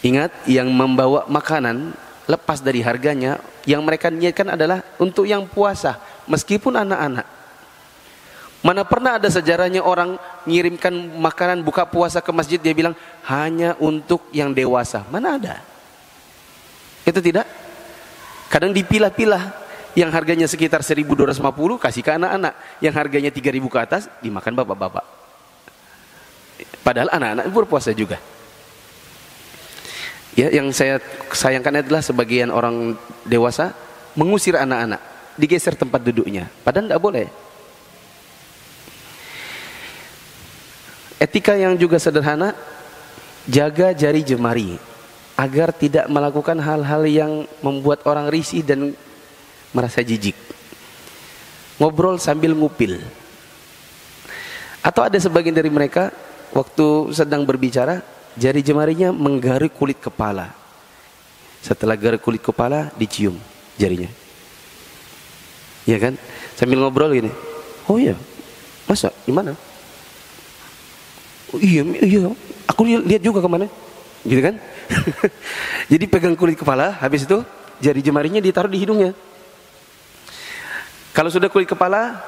Ingat, yang membawa makanan lepas dari harganya, yang mereka niatkan adalah untuk yang puasa, meskipun anak-anak. Mana pernah ada sejarahnya orang ngirimkan makanan buka puasa ke masjid, dia bilang hanya untuk yang dewasa. Mana ada? Itu tidak. Kadang dipilah-pilah. Yang harganya sekitar seribu dua ratus lima puluh kasih ke anak-anak. Yang harganya tiga ribu ke atas dimakan bapak-bapak. Padahal anak-anak berpuasa juga. Ya, yang saya sayangkan adalah sebagian orang dewasa mengusir anak-anak, digeser tempat duduknya. Padahal tidak boleh. Etika yang juga sederhana, jaga jari jemari agar tidak melakukan hal-hal yang membuat orang risih dan merasa jijik. Ngobrol sambil ngupil. Atau ada sebagian dari mereka waktu sedang berbicara, jari jemarinya menggaruk kulit kepala. Setelah garuk kulit kepala, dicium jarinya. Ya kan? Sambil ngobrol gini. Oh iya, masa? Gimana? Oh iya, iya. Aku lihat juga kemana. Gitu kan? Jadi pegang kulit kepala, habis itu jari jemarinya ditaruh di hidungnya. Kalau sudah kulit kepala,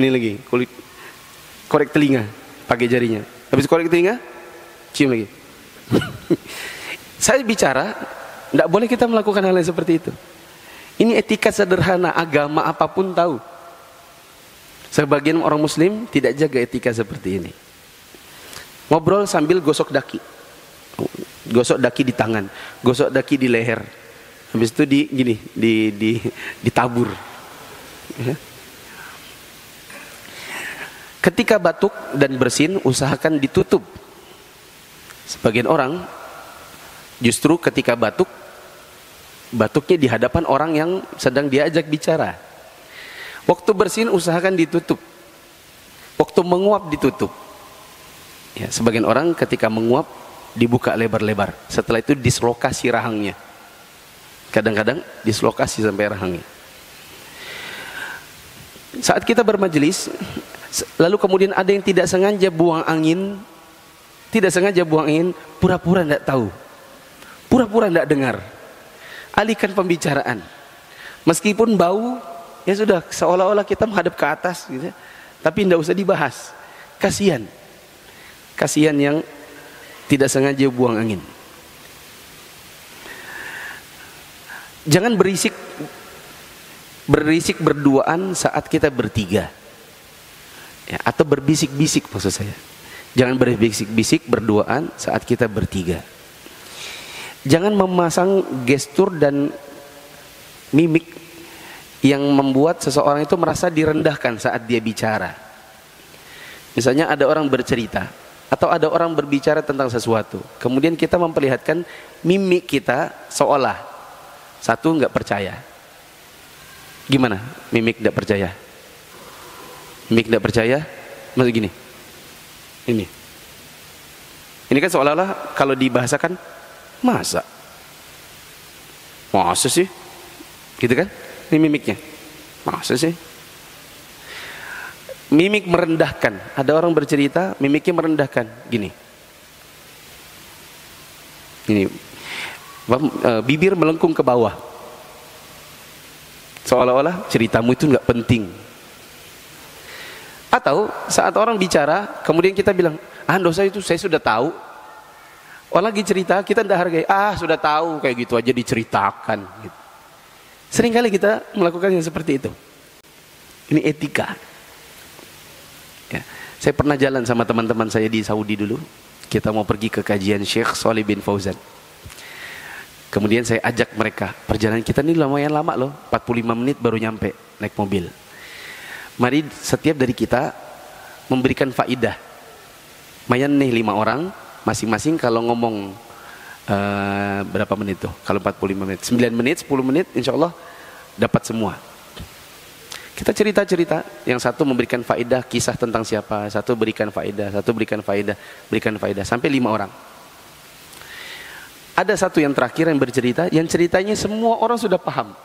ini lagi, kulit korek telinga pakai jarinya. Habis korek telinga, cium lagi. Saya bicara, tidak boleh kita melakukan hal yang seperti itu. Ini etika sederhana, agama apapun tahu. Sebagian orang muslim tidak jaga etika seperti ini. Ngobrol sambil gosok daki. Gosok daki di tangan, gosok daki di leher. Habis itu di gini, di di ditabur. Ya. Ketika batuk dan bersin, usahakan ditutup. Sebagian orang, justru ketika batuk, batuknya di hadapan orang yang sedang diajak bicara. Waktu bersin, usahakan ditutup. Waktu menguap, ditutup. Ya, sebagian orang ketika menguap, dibuka lebar-lebar. Setelah itu dislokasi rahangnya. Kadang-kadang dislokasi sampai rahangnya. Saat kita bermajelis, lalu kemudian ada yang tidak sengaja buang angin, tidak sengaja buang angin, pura-pura tidak tahu, pura-pura tidak dengar, alihkan pembicaraan. Meskipun bau, ya sudah seolah-olah kita menghadap ke atas, gitu, tapi tidak usah dibahas. Kasihan. Kasihan yang tidak sengaja buang angin. Jangan berisik berisik berduaan saat kita bertiga. Ya, atau berbisik-bisik maksud saya. Jangan berbisik-bisik berduaan saat kita bertiga. Jangan memasang gestur dan mimik yang membuat seseorang itu merasa direndahkan saat dia bicara. Misalnya ada orang bercerita atau ada orang berbicara tentang sesuatu. Kemudian kita memperlihatkan mimik kita seolah satu nggak percaya. Gimana? Mimik nggak percaya? Mimik nggak percaya? Maksud gini. Ini. Ini kan seolah-olah kalau dibahasakan masa. Masa sih? Gitu kan? Ini mimiknya. Masa sih? Mimik merendahkan. Ada orang bercerita, mimiknya merendahkan. Gini. Ini. Bibir melengkung ke bawah. Seolah-olah ceritamu itu nggak penting. Atau saat orang bicara, kemudian kita bilang, ah dosa itu saya sudah tahu. Orang lagi cerita, kita tidak hargai, ah sudah tahu, kayak gitu aja diceritakan. Gitu. Seringkali kita melakukan yang seperti itu. Ini etika. Ya. Saya pernah jalan sama teman-teman saya di Saudi dulu. Kita mau pergi ke kajian Syekh Shalih bin Fauzan. Kemudian saya ajak mereka, perjalanan kita ini lumayan lama loh, empat puluh lima menit baru nyampe naik mobil. Mari setiap dari kita memberikan faidah. Mayan nih lima orang, masing-masing kalau ngomong uh, berapa menit tuh? Kalau empat puluh lima menit, sembilan menit, sepuluh menit, insya Allah dapat semua. Kita cerita-cerita, yang satu memberikan faidah kisah tentang siapa, satu berikan faidah, satu berikan faidah, berikan faidah, sampai lima orang. Ada satu yang terakhir yang bercerita, yang ceritanya semua orang sudah paham.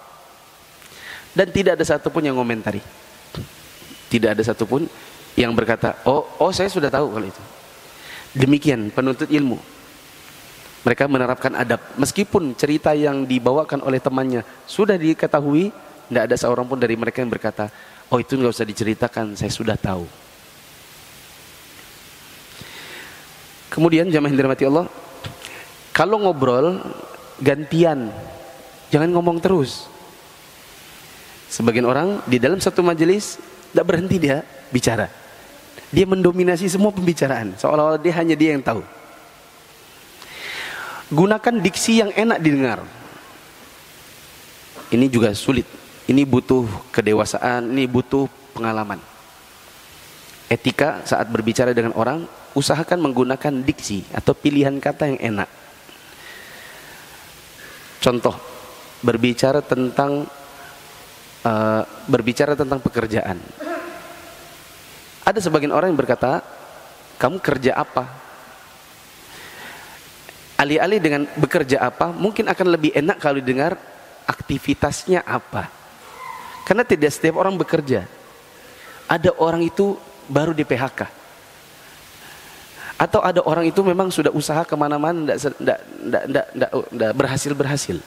Dan tidak ada satupun yang komentari. Tidak ada satupun yang berkata, oh, oh saya sudah tahu kalau itu. Demikian penuntut ilmu. Mereka menerapkan adab. Meskipun cerita yang dibawakan oleh temannya sudah diketahui, tidak ada seorang pun dari mereka yang berkata, oh itu nggak usah diceritakan, saya sudah tahu. Kemudian jamaah yang dirahmati Allah, kalau ngobrol, gantian. Jangan ngomong terus. Sebagian orang di dalam satu majelis, tidak berhenti dia bicara. Dia mendominasi semua pembicaraan, seolah-olah dia hanya dia yang tahu. Gunakan diksi yang enak didengar. Ini juga sulit. Ini butuh kedewasaan, ini butuh pengalaman. Etika saat berbicara dengan orang, usahakan menggunakan diksi atau pilihan kata yang enak. Contoh, berbicara tentang Uh, berbicara tentang pekerjaan. Ada sebagian orang yang berkata, kamu kerja apa? Alih-alih dengan bekerja apa, mungkin akan lebih enak kalau didengar aktivitasnya apa. Karena tidak setiap orang bekerja. Ada orang itu baru di P H K. Atau ada orang itu memang sudah usaha kemana-mana, tidak berhasil-berhasil.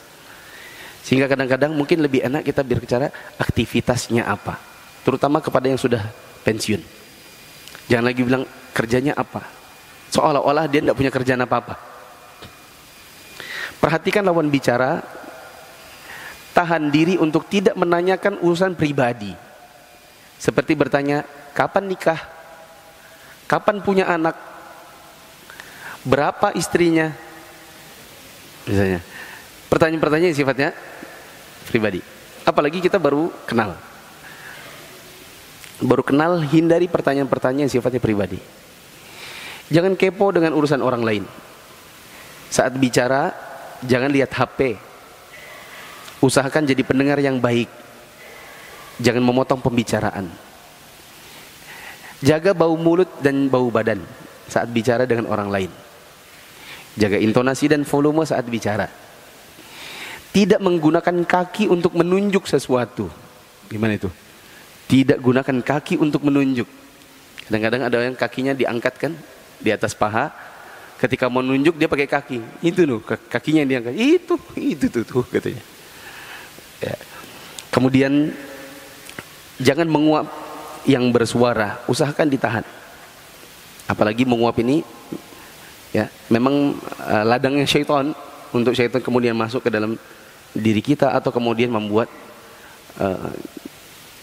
Sehingga kadang-kadang mungkin lebih enak kita berbicara aktivitasnya apa. Terutama kepada yang sudah pensiun. Jangan lagi bilang kerjanya apa. Seolah-olah dia tidak punya kerjaan apa-apa. Perhatikan lawan bicara. Tahan diri untuk tidak menanyakan urusan pribadi. Seperti bertanya, kapan nikah? Kapan punya anak? Berapa istrinya? Misalnya. Pertanyaan-pertanyaan yang sifatnya pribadi. Apalagi kita baru kenal. Baru kenal, hindari pertanyaan-pertanyaan yang sifatnya pribadi. Jangan kepo dengan urusan orang lain. Saat bicara, jangan lihat H P. Usahakan jadi pendengar yang baik. Jangan memotong pembicaraan. Jaga bau mulut dan bau badan saat bicara dengan orang lain. Jaga intonasi dan volume saat bicara. Tidak menggunakan kaki untuk menunjuk sesuatu. Gimana itu? Tidak gunakan kaki untuk menunjuk. Kadang-kadang ada yang kakinya diangkat kan, di atas paha. Ketika mau nunjuk dia pakai kaki. Itu loh, kakinya yang diangkat. Itu, itu tuh, tuh katanya. Ya. Kemudian, jangan menguap yang bersuara. Usahakan ditahan. apalagi menguap ini ya memang uh, ladangnya syaitan, untuk syaitan kemudian masuk ke dalam diri kita atau kemudian membuat uh,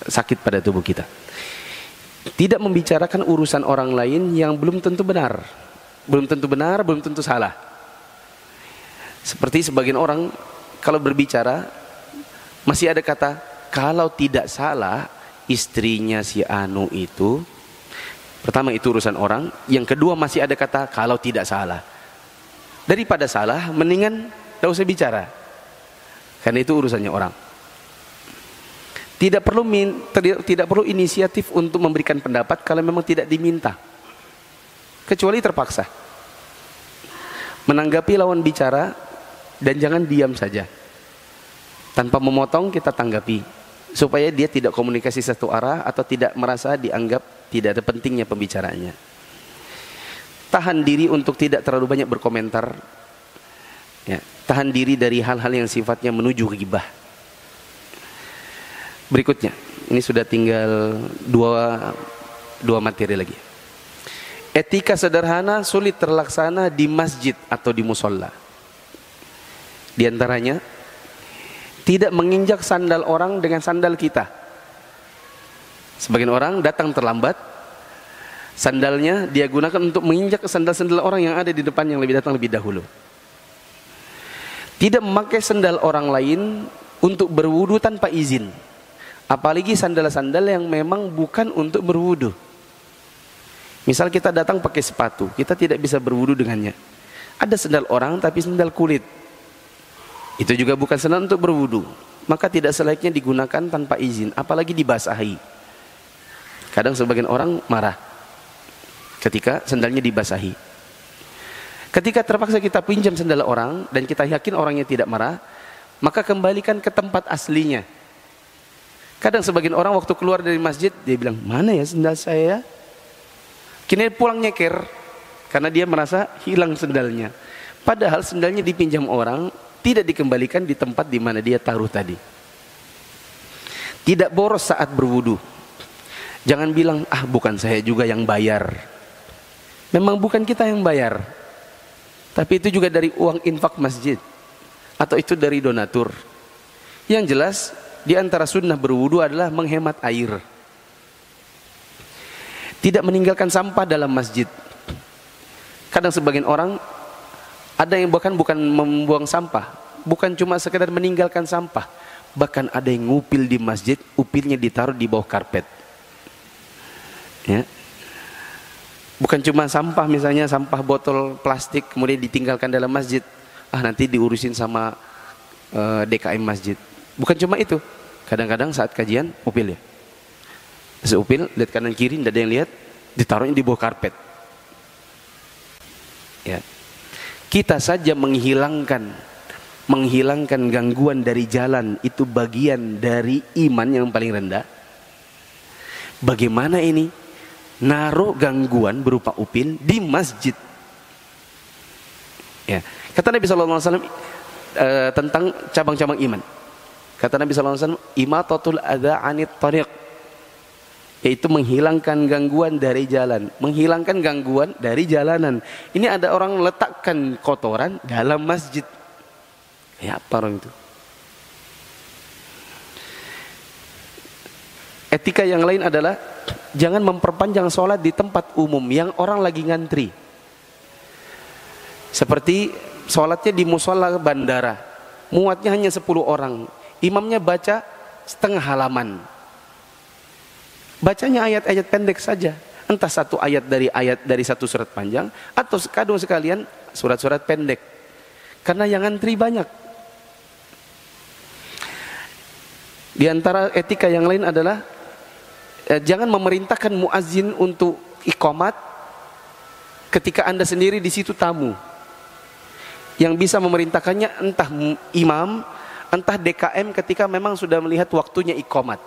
sakit pada tubuh kita. Tidak membicarakan urusan orang lain yang belum tentu benar, belum tentu benar, belum tentu salah. Seperti sebagian orang kalau berbicara masih ada kata, kalau tidak salah istrinya si Anu itu. Pertama itu urusan orang, yang kedua masih ada kata kalau tidak salah. Daripada salah mendingan tidak usah bicara, karena itu urusannya orang. Tidak perlu min, ter, tidak perlu inisiatif untuk memberikan pendapat kalau memang tidak diminta, kecuali terpaksa. Menanggapi lawan bicara dan jangan diam saja, tanpa memotong kita tanggapi, supaya dia tidak komunikasi satu arah atau tidak merasa dianggap tidak ada pentingnya pembicaraannya. Tahan diri untuk tidak terlalu banyak berkomentar. Ya, tahan diri dari hal-hal yang sifatnya menuju ghibah. Berikutnya, ini sudah tinggal dua, dua materi lagi. Etika sederhana sulit terlaksana di masjid atau di musola. Di antaranya, tidak menginjak sandal orang dengan sandal kita. Sebagian orang datang terlambat, sandalnya dia gunakan untuk menginjak sandal-sandal orang yang ada di depan yang lebih datang lebih dahulu. Tidak memakai sandal orang lain untuk berwudu tanpa izin, apalagi sandal-sandal yang memang bukan untuk berwudu. Misal kita datang pakai sepatu, kita tidak bisa berwudu dengannya. Ada sandal orang tapi sandal kulit, itu juga bukan sandal untuk berwudu, maka tidak selayaknya digunakan tanpa izin, apalagi dibasahi. Kadang sebagian orang marah ketika sandalnya dibasahi. Ketika terpaksa kita pinjam sandal orang dan kita yakin orangnya tidak marah, maka kembalikan ke tempat aslinya. Kadang sebagian orang waktu keluar dari masjid dia bilang, mana ya sandal saya? Kini pulang nyeker karena dia merasa hilang sandalnya. Padahal sandalnya dipinjam orang, tidak dikembalikan di tempat di mana dia taruh tadi. Tidak boros saat berwudu. Jangan bilang, ah bukan saya juga yang bayar. Memang bukan kita yang bayar, tapi itu juga dari uang infak masjid, atau itu dari donatur. Yang jelas, di antara sunnah berwudu adalah menghemat air. Tidak meninggalkan sampah dalam masjid. Kadang sebagian orang, ada yang bahkan bukan membuang sampah, bukan cuma sekedar meninggalkan sampah, bahkan ada yang ngupil di masjid, upilnya ditaruh di bawah karpet. Ya. Bukan cuma sampah, misalnya sampah botol plastik kemudian ditinggalkan dalam masjid, ah nanti diurusin sama uh, D K M masjid. Bukan cuma itu, kadang-kadang saat kajian upil ya, seupil lihat kanan kiri tidak ada yang lihat, ditaruhnya di bawah karpet. Ya. Kita saja menghilangkan menghilangkan gangguan dari jalan itu bagian dari iman yang paling rendah. Bagaimana ini naruh gangguan berupa upil di masjid? Ya, kata Nabi sallallahu alaihi wasallam uh, tentang cabang-cabang iman. Kata Nabi sallallahu alaihi wasallam, imatatul adza 'anit thariq, yaitu menghilangkan gangguan dari jalan, menghilangkan gangguan dari jalanan. Ini ada orang letakkan kotoran dalam masjid. Ya, apa orang itu? Etika yang lain adalah jangan memperpanjang sholat di tempat umum yang orang lagi ngantri. Seperti sholatnya di musola bandara, muatnya hanya sepuluh orang, imamnya baca setengah halaman. Bacanya ayat-ayat pendek saja, entah satu ayat dari ayat dari satu surat panjang atau kadang sekalian surat-surat pendek, karena yang ngantri banyak. Di antara etika yang lain adalah jangan memerintahkan muazzin untuk iqamat ketika Anda sendiri di situ tamu. Yang bisa memerintahkannya entah imam, entah D K M ketika memang sudah melihat waktunya iqamat.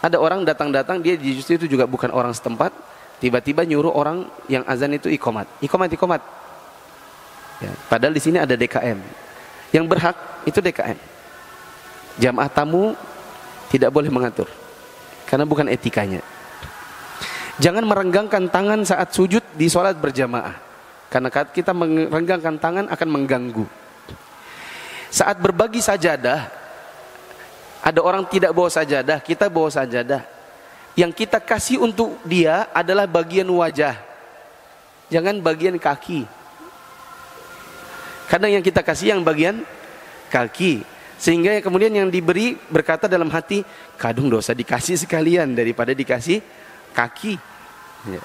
Ada orang datang-datang dia justru itu juga bukan orang setempat, tiba-tiba nyuruh orang yang azan itu iqamat. Iqamat, iqamat. Ya, padahal di sini ada D K M. Yang berhak itu D K M. Jamaah tamu tidak boleh mengatur, karena bukan etikanya. Jangan merenggangkan tangan saat sujud di sholat berjamaah. Karena saat kita merenggangkan tangan akan mengganggu. Saat berbagi sajadah, ada orang tidak bawa sajadah, kita bawa sajadah. Yang kita kasih untuk dia adalah bagian wajah. Jangan bagian kaki. Kadang yang kita kasih yang bagian kaki. Sehingga kemudian yang diberi berkata dalam hati, kadung dosa dikasih sekalian daripada dikasih kaki. Ya.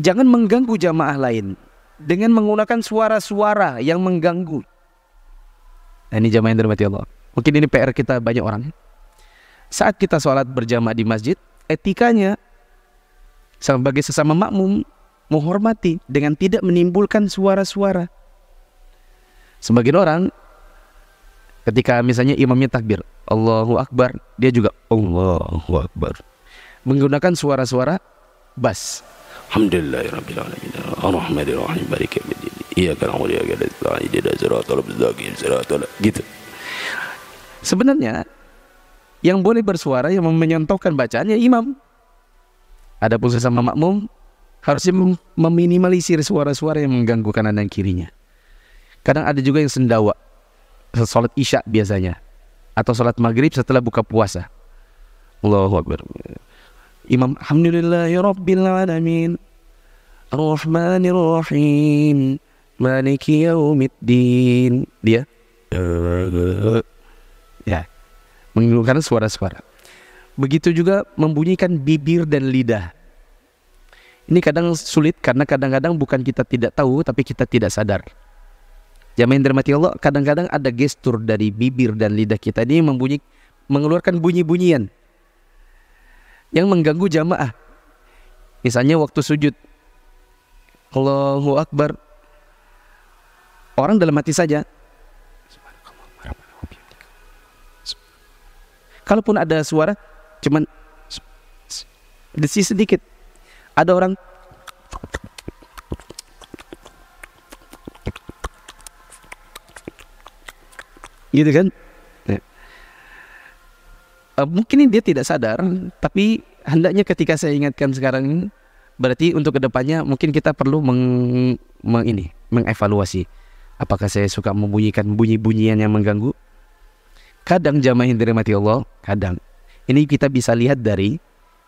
Jangan mengganggu jamaah lain dengan menggunakan suara-suara yang mengganggu. Nah, ini jamaah yang dirahmati Allah. Mungkin ini P R kita banyak orang. Saat kita sholat berjamaah di masjid, etikanya sebagai sesama makmum menghormati dengan tidak menimbulkan suara-suara. Sebagian orang ketika misalnya imamnya takbir Allahu Akbar, dia juga Allahu Akbar, menggunakan suara-suara bas. Alhamdulillahirrabbilalamin, Ar-Rahmanirrahim, Barika Bidin, Iyaka na'budu wa iyyaka nasta'iin, Shiratal mustaqim, shiratal gitu. Sebenarnya yang boleh bersuara yang menyentuhkan bacaannya imam. Adapun sesama makmum harusnya mem meminimalisir suara-suara yang mengganggu kanan dan kirinya. Kadang ada juga yang sendawa salat isya biasanya, atau salat maghrib setelah buka puasa. Allahu Akbar. Imam alhamdulillahirrabbilalamin, Ar-Rahmanirrahim, Maliki yaumiddin. Dia ya menggunakan suara-suara. Begitu juga membunyikan bibir dan lidah. Ini kadang sulit karena kadang-kadang bukan kita tidak tahu, tapi kita tidak sadar. Jamaah yang dirahmati Allah, kadang-kadang ada gestur dari bibir dan lidah kita ini membunyi, mengeluarkan bunyi-bunyian yang mengganggu jamaah. Misalnya waktu sujud, Allahu Akbar, orang dalam hati saja. Kalaupun ada suara, cuman desi sedikit. Ada orang gitu kan? Ya. Uh, mungkin dia tidak sadar, tapi hendaknya ketika saya ingatkan sekarang, berarti untuk kedepannya mungkin kita perlu meng, meng ini, mengevaluasi. Apakah saya suka membunyikan bunyi-bunyian yang mengganggu? Kadang jamaah yang dirahmati Allah, kadang ini kita bisa lihat dari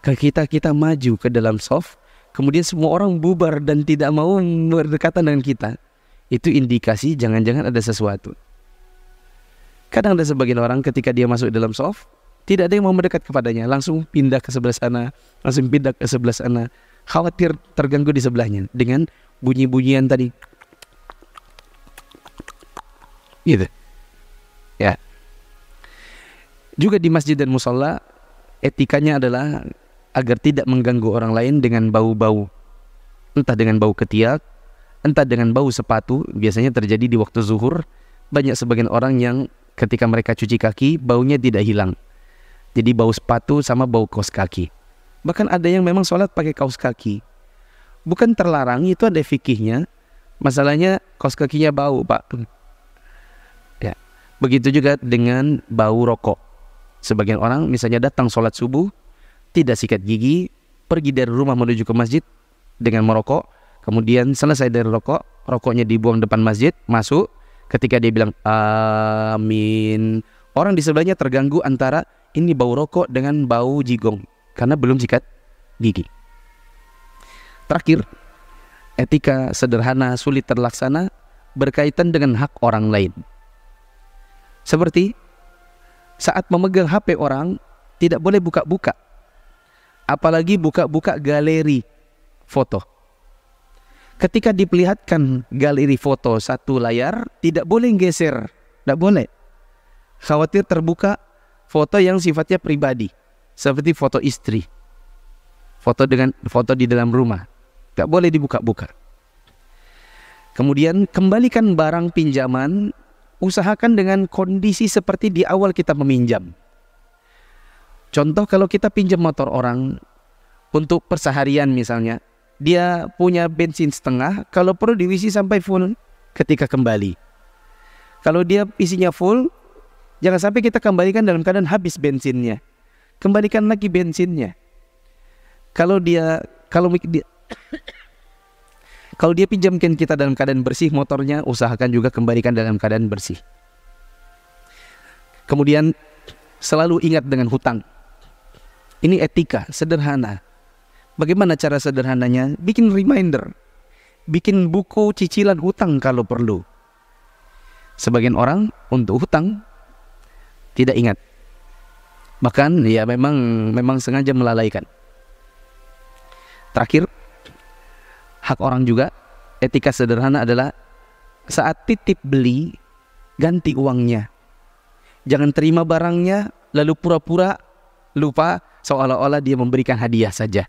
kita kita maju ke dalam soft, kemudian semua orang bubar dan tidak mau berdekatan dengan kita. Itu indikasi jangan-jangan ada sesuatu. Kadang ada sebagian orang ketika dia masuk dalam soft, tidak ada yang mau mendekat kepadanya, langsung pindah ke sebelah sana, langsung pindah ke sebelah sana, khawatir terganggu di sebelahnya dengan bunyi-bunyian tadi. Gitu. Ya. Juga di masjid dan mushola, etikanya adalah agar tidak mengganggu orang lain dengan bau-bau. Entah dengan bau ketiak, entah dengan bau sepatu, biasanya terjadi di waktu zuhur. Banyak sebagian orang yang ketika mereka cuci kaki, baunya tidak hilang. Jadi bau sepatu sama bau kaos kaki. Bahkan ada yang memang sholat pakai kaos kaki. Bukan terlarang, itu ada fikihnya. Masalahnya kaos kakinya bau, Pak. Ya. Begitu juga dengan bau rokok. Sebagian orang misalnya datang sholat subuh, tidak sikat gigi, pergi dari rumah menuju ke masjid dengan merokok. Kemudian selesai dari rokok, rokoknya dibuang depan masjid, masuk. Ketika dia bilang amin, orang di sebelahnya terganggu antara ini bau rokok dengan bau jigong karena belum sikat gigi. Terakhir, etika sederhana sulit terlaksana berkaitan dengan hak orang lain. Seperti saat memegang H P orang, tidak boleh buka-buka, apalagi buka-buka galeri foto. Ketika diperlihatkan galeri foto satu layar, tidak boleh geser, tidak boleh. Khawatir terbuka foto yang sifatnya pribadi, seperti foto istri, foto dengan foto di dalam rumah, tidak boleh dibuka-buka. Kemudian kembalikan barang pinjaman, usahakan dengan kondisi seperti di awal kita meminjam. Contoh kalau kita pinjam motor orang untuk perseharian misalnya. Dia punya bensin setengah, kalau perlu diisi sampai full ketika kembali. Kalau dia isinya full, jangan sampai kita kembalikan dalam keadaan habis bensinnya. Kembalikan lagi bensinnya. kalau dia kalau dia kalau dia pinjamkan kita dalam keadaan bersih motornya, usahakan juga kembalikan dalam keadaan bersih. Kemudian selalu ingat dengan hutang. Ini etika sederhana. Bagaimana cara sederhananya? Bikin reminder, bikin buku cicilan hutang kalau perlu. Sebagian orang untuk hutang tidak ingat. Bahkan ya memang memang sengaja melalaikan. Terakhir, hak orang juga, etika sederhana adalah saat titip beli, ganti uangnya. Jangan terima barangnya lalu pura-pura lupa seolah-olah dia memberikan hadiah saja.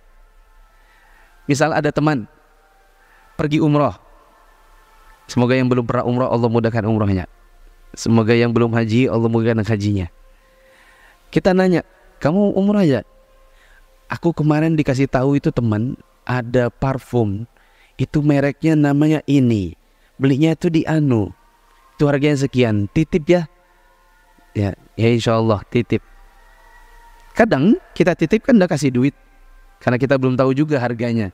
Misal ada teman pergi umroh. Semoga yang belum pernah umroh Allah mudahkan umrohnya. Semoga yang belum haji Allah mudahkan hajinya. Kita nanya, kamu umroh aja? Aku kemarin dikasih tahu itu teman, ada parfum, itu mereknya namanya ini, belinya itu di anu, itu harganya sekian, titip ya. Ya, ya insya Allah titip. Kadang kita titip kan udah kasih duit, karena kita belum tahu juga harganya.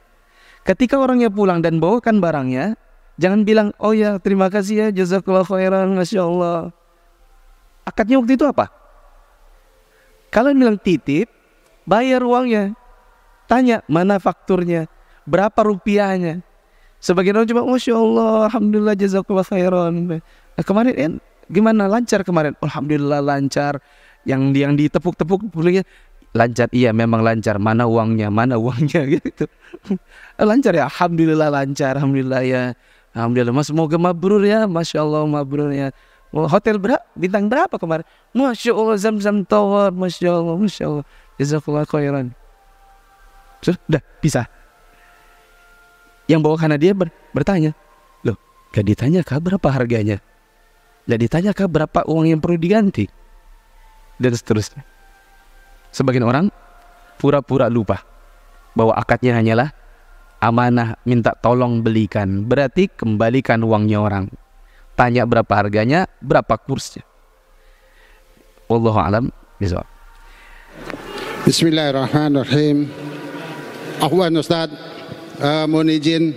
Ketika orangnya pulang dan bawakan barangnya, jangan bilang, oh ya terima kasih ya, jazakallah khairan, masya Allah. Akadnya waktu itu apa? Kalian bilang titip, bayar uangnya. Tanya mana fakturnya, berapa rupiahnya. Sebagian orang cuma masya Allah, alhamdulillah, jazakallah khairan. Nah, kemarin ya, gimana, lancar kemarin? Alhamdulillah lancar. Yang yang ditepuk-tepuk pulangnya lancar. Iya memang lancar. Mana uangnya? Mana uangnya gitu. Lancar ya, alhamdulillah lancar. Alhamdulillah ya. Alhamdulillah mas, semoga mabrur ya. Masya Allah mabrur ya. Hotel berapa? Bintang berapa kemarin? Masya Allah, Zam-Zam Tower. Masya Allah, Masya Allah, jazakallah khairan. Sudah, pisah. Yang bawa karena dia ber bertanya, loh, gak ditanya kah berapa harganya? Gak ditanya kah berapa uang yang perlu diganti? Dan seterusnya. Sebagian orang pura-pura lupa bahwa akadnya hanyalah amanah, minta tolong belikan. Berarti kembalikan uangnya orang. Tanya berapa harganya, berapa kursnya. Wallahu a'lam bishawab. Bismillahirrahmanirrahim. Afwan Ustaz, uh, mohon izin.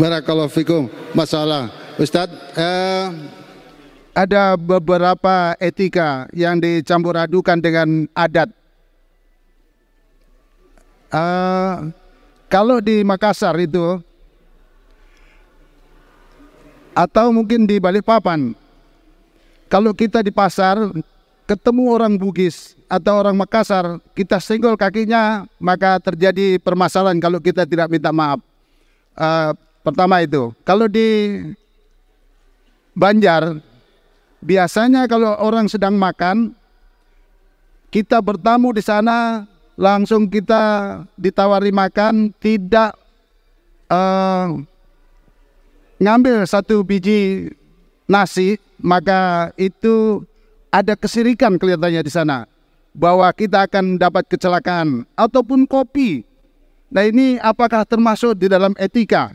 Barakallahu fikum. Masalah Ustaz, uh, ada beberapa etika yang dicampur adukan dengan adat. Uh, kalau di Makassar itu, atau mungkin di Balikpapan, kalau kita di pasar ketemu orang Bugis atau orang Makassar, kita senggol kakinya, maka terjadi permasalahan kalau kita tidak minta maaf. Uh, pertama itu. Kalau di Banjar, biasanya kalau orang sedang makan, kita bertamu di sana, langsung kita ditawari makan, tidak uh, ngambil satu biji nasi, maka itu ada kesirikan kelihatannya di sana, bahwa kita akan dapat kecelakaan. Ataupun kopi. Nah ini apakah termasuk di dalam etika?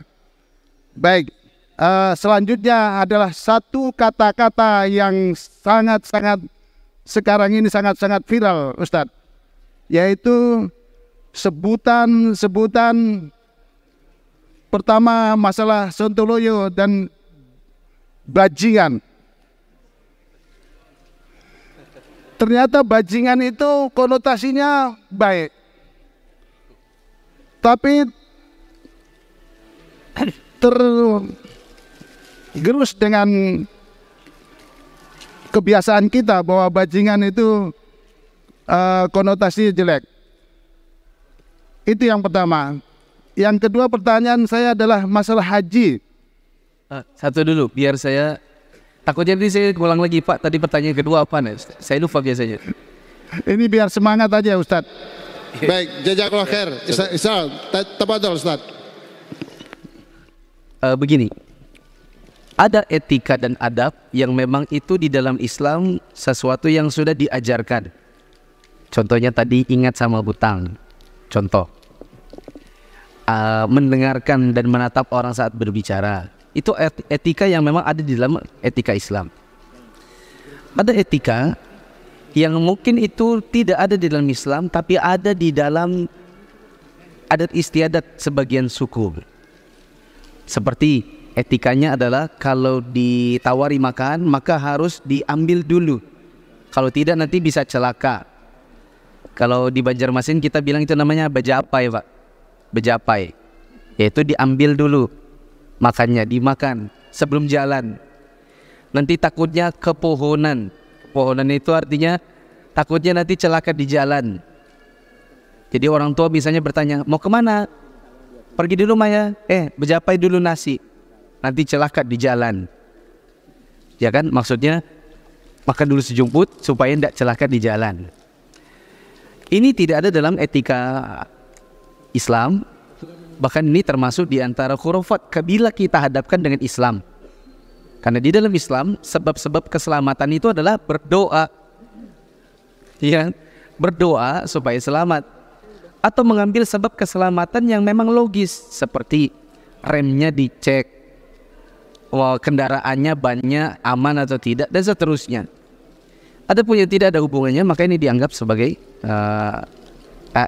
Baik, uh, selanjutnya adalah satu kata-kata yang sangat-sangat sekarang ini sangat-sangat viral Ustadz, yaitu sebutan-sebutan. Pertama masalah sontoloyo dan bajingan. Ternyata bajingan itu konotasinya baik, tapi tergerus dengan kebiasaan kita bahwa bajingan itu uh, konotasi jelek. Itu yang pertama. Yang kedua pertanyaan saya adalah masalah haji. Satu dulu, biar saya takutnya nanti saya ulang lagi Pak. Tadi pertanyaan kedua apa nih? Saya lupa biasanya. Ini biar semangat aja Ustadz. Baik, jazakallahu khair. Isal, tafadhol Ustadz. Begini, ada etika dan adab yang memang itu di dalam Islam sesuatu yang sudah diajarkan. Contohnya tadi ingat sama hutang. Contoh. Uh, mendengarkan dan menatap orang saat berbicara, itu etika yang memang ada di dalam etika Islam. Ada etika yang mungkin itu tidak ada di dalam Islam, tapi ada di dalam adat istiadat sebagian suku. Seperti etikanya adalah kalau ditawari makan, maka harus diambil dulu. Kalau tidak nanti bisa celaka. Kalau di Banjarmasin kita bilang itu namanya bejapai, Pak. Bejapai. Yaitu diambil dulu makannya, dimakan sebelum jalan. Nanti takutnya kepohonan. Kepohonan itu artinya takutnya nanti celaka di jalan. Jadi orang tua biasanya bertanya, mau kemana? Pergi dulu Maya. Eh, bejapai dulu nasi. Nanti celaka di jalan. Ya kan? Maksudnya makan dulu sejumput supaya tidak celaka di jalan. Ini tidak ada dalam etika Islam. Bahkan ini termasuk di antara khurafat kabilah kita hadapkan dengan Islam. Karena di dalam Islam sebab-sebab keselamatan itu adalah berdoa. Ya, berdoa supaya selamat. Atau mengambil sebab keselamatan yang memang logis. Seperti remnya dicek, wah, kendaraannya bannya aman atau tidak, dan seterusnya. Ada punya tidak ada hubungannya, maka ini dianggap sebagai uh,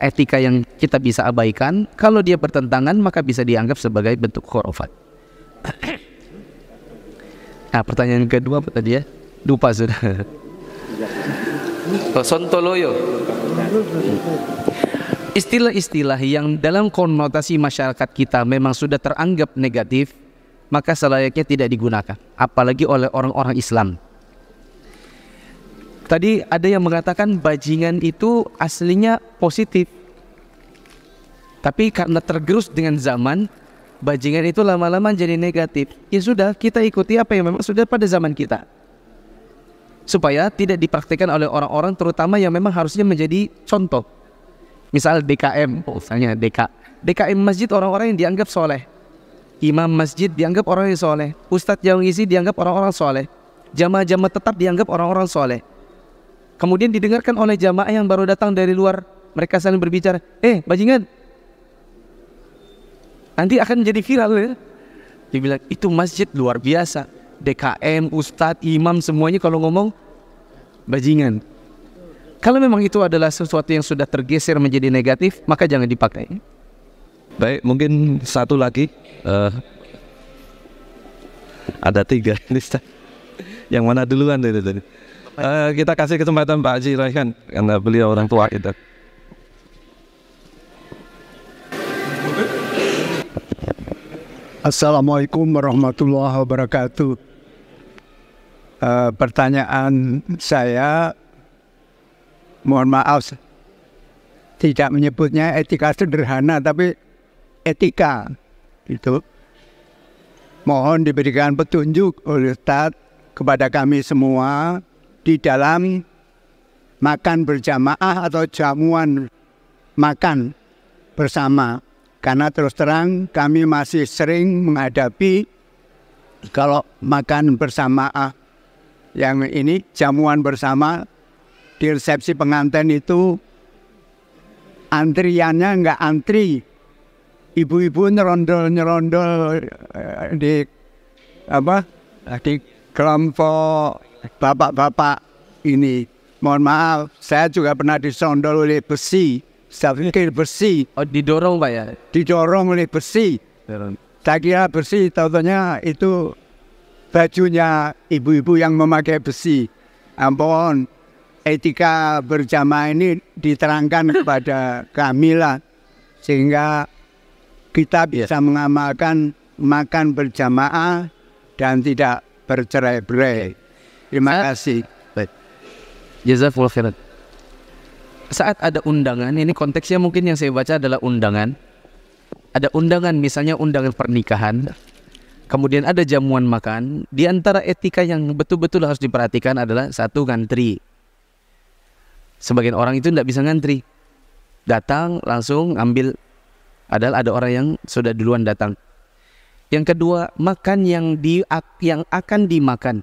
etika yang kita bisa abaikan. Kalau dia bertentangan, maka bisa dianggap sebagai bentuk khurafat. Nah, pertanyaan kedua apa tadi ya? Lupa sudah. Sontoloyo. Istilah-istilah yang dalam konotasi masyarakat kita memang sudah teranggap negatif, maka selayaknya tidak digunakan, apalagi oleh orang-orang Islam. Tadi ada yang mengatakan bajingan itu aslinya positif, tapi karena tergerus dengan zaman, bajingan itu lama-lama jadi negatif. Ya sudah, kita ikuti apa yang memang sudah pada zaman kita, supaya tidak dipraktikkan oleh orang-orang terutama yang memang harusnya menjadi contoh. Misal D K M, misalnya D K D K M masjid, orang-orang yang dianggap soleh. Imam masjid dianggap orang yang soleh, ustadz yang isi dianggap orang-orang soleh, jamaah-jamaah tetap dianggap orang-orang soleh. Kemudian didengarkan oleh jamaah yang baru datang dari luar, mereka saling berbicara, eh bajingan, nanti akan jadi viral ya. Dibilang itu masjid luar biasa, D K M, ustadz, imam semuanya kalau ngomong bajingan. Kalau memang itu adalah sesuatu yang sudah tergeser menjadi negatif, maka jangan dipakai. Baik, mungkin satu lagi. Uh, ada tiga. Yang mana duluan dari tadi? Uh, kita kasih kesempatan Pak Haji Raihan karena beliau orang tua kita. Assalamualaikum warahmatullahi wabarakatuh. Uh, pertanyaan saya, mohon maaf, tidak menyebutnya etika sederhana, tapi etika itu. Mohon diberikan petunjuk oleh Ustadz kepada kami semua di dalam makan berjamaah atau jamuan makan bersama, karena terus terang kami masih sering menghadapi kalau makan bersama yang ini jamuan bersama di resepsi pengantin itu antriannya nggak antri. Ibu-ibu nyerondol-nyerondol di apa di kelompok bapak-bapak ini. Mohon maaf, saya juga pernah disondol oleh besi. Saya pikir besi. Oh, didorong Pak ya? Didorong oleh besi. Dorong. Saya kira besi, tahu-tahunya itu bajunya ibu-ibu yang memakai besi. Ampun, etika berjamaah ini diterangkan kepada kami lah, sehingga kita bisa mengamalkan makan berjamaah dan tidak bercerai-berai. Terima saat, kasih. Jazakallahu khairan. Saat ada undangan, ini konteksnya mungkin yang saya baca adalah undangan. Ada undangan, misalnya undangan pernikahan. Kemudian ada jamuan makan. Di antara etika yang betul-betul harus diperhatikan adalah satu, ngantri. Sebagian orang itu tidak bisa ngantri. Datang langsung ambil. Adalah ada orang yang sudah duluan datang. Yang kedua, makan yang di yang akan dimakan.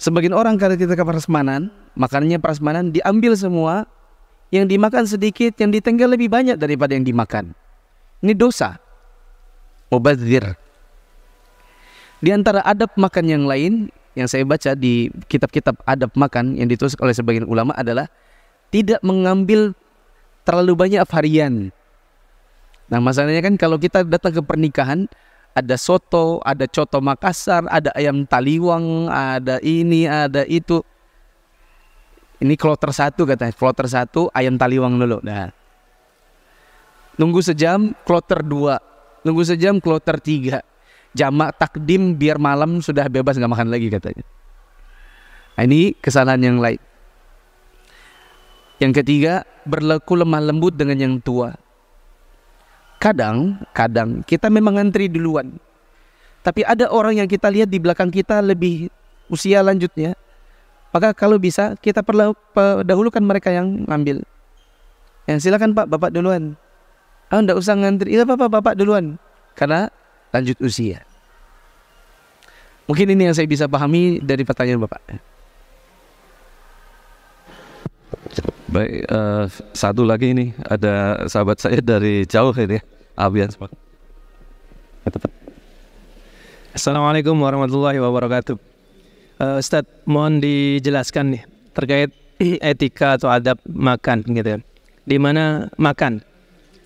Sebagian orang kalau kita ke prasmanan, makanannya prasmanan diambil semua, yang dimakan sedikit, yang ditinggal lebih banyak daripada yang dimakan. Ini dosa. Mubazir. Di antara adab makan yang lain, yang saya baca di kitab-kitab adab makan yang ditulis oleh sebagian ulama adalah tidak mengambil terlalu banyak varian. Nah masalahnya kan kalau kita datang ke pernikahan, ada soto, ada coto Makassar, ada ayam taliwang, ada ini, ada itu. Ini kloter satu katanya, kloter satu ayam taliwang dulu. Nah, nunggu sejam kloter dua, nunggu sejam kloter tiga. Jamak takdim biar malam sudah bebas nggak makan lagi katanya. Nah, ini kesalahan yang lain. Yang ketiga, berlaku lemah lembut dengan yang tua. Kadang, kadang kita memang antri duluan. Tapi ada orang yang kita lihat di belakang kita lebih usia lanjutnya. Maka kalau bisa kita perlu dahulukan mereka yang ngambil. Yang silakan Pak, Bapak duluan. Ah, oh, enggak usah ngantri. Iya Bapak, Bapak duluan. Karena lanjut usia. Mungkin ini yang saya bisa pahami dari pertanyaan Bapak. Baik, uh, satu lagi ini ada sahabat saya dari jauh ini, Abian. Assalamualaikum warahmatullahi wabarakatuh. Uh, Ustadz, mohon dijelaskan nih terkait etika atau adab makan, gitu. Di mana makan?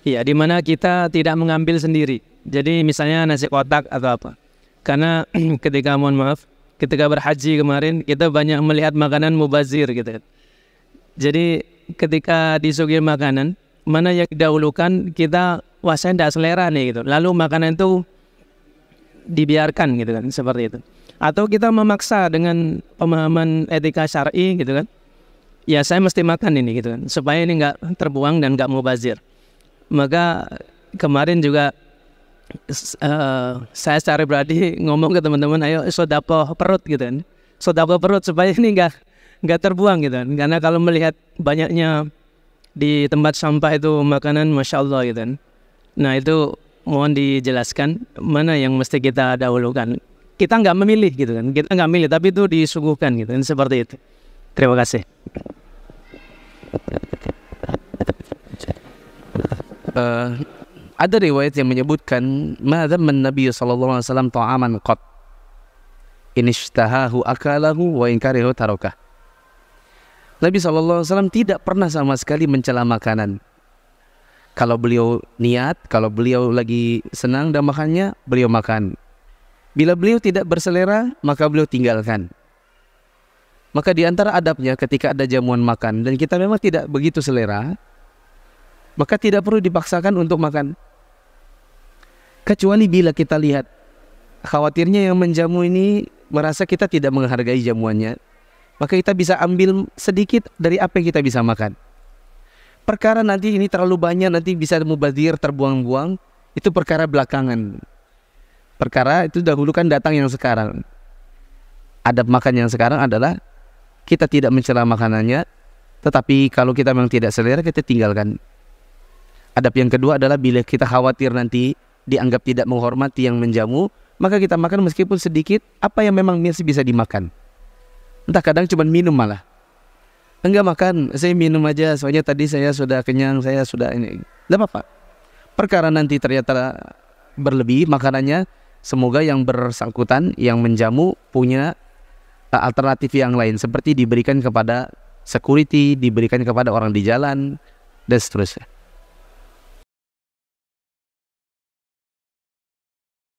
Iya, di mana kita tidak mengambil sendiri. Jadi misalnya nasi kotak atau apa? Karena ketika mohon maaf, ketika berhaji kemarin kita banyak melihat makanan mubazir, gitu. Jadi ketika disuguhi makanan, mana yang didahulukan kita wasan tidak selera nih gitu. Lalu makanan itu dibiarkan gitu kan, seperti itu. Atau kita memaksa dengan pemahaman etika syar'i gitu kan. Ya saya mesti makan ini gitu kan, supaya ini nggak terbuang dan nggak mubazir. Maka kemarin juga uh, saya secara berarti ngomong ke teman-teman, ayo sodako perut gitu kan. Sodako perut supaya ini nggak nggak terbuang gitu kan, karena kalau melihat banyaknya di tempat sampah itu makanan masya Allah gitu kan. Nah itu mohon dijelaskan mana yang mesti kita dahulukan. Kita nggak memilih gitu kan, kita nggak milih tapi itu disuguhkan gitu kan, seperti itu. Terima kasih. Uh, ada riwayat yang menyebutkan ma'adhaman Nabi sallallahu alaihi wasallam ta'aman qat inishtahahu akalahu wa inkarihu tarokah. Nabi sallallahu alaihi wasallam tidak pernah sama sekali mencela makanan. Kalau beliau niat, kalau beliau lagi senang dan makannya, beliau makan. Bila beliau tidak berselera, maka beliau tinggalkan. Maka di antara adabnya ketika ada jamuan makan dan kita memang tidak begitu selera, maka tidak perlu dipaksakan untuk makan. Kecuali bila kita lihat khawatirnya yang menjamu ini merasa kita tidak menghargai jamuannya, maka kita bisa ambil sedikit dari apa yang kita bisa makan. Perkara nanti ini terlalu banyak, nanti bisa mubazir, terbuang-buang, itu perkara belakangan. Perkara itu dahulukan datang yang sekarang. Adab makan yang sekarang adalah kita tidak mencela makanannya, tetapi kalau kita memang tidak selera, kita tinggalkan. Adab yang kedua adalah bila kita khawatir nanti dianggap tidak menghormati yang menjamu, maka kita makan meskipun sedikit apa yang memang masih bisa dimakan. Entah kadang cuma minum malah. Enggak makan, saya minum aja. Soalnya tadi saya sudah kenyang, saya sudah ini. Enggak apa-apa. Perkara nanti ternyata berlebih makanannya, semoga yang bersangkutan, yang menjamu punya alternatif yang lain. Seperti diberikan kepada security, diberikan kepada orang di jalan, dan seterusnya.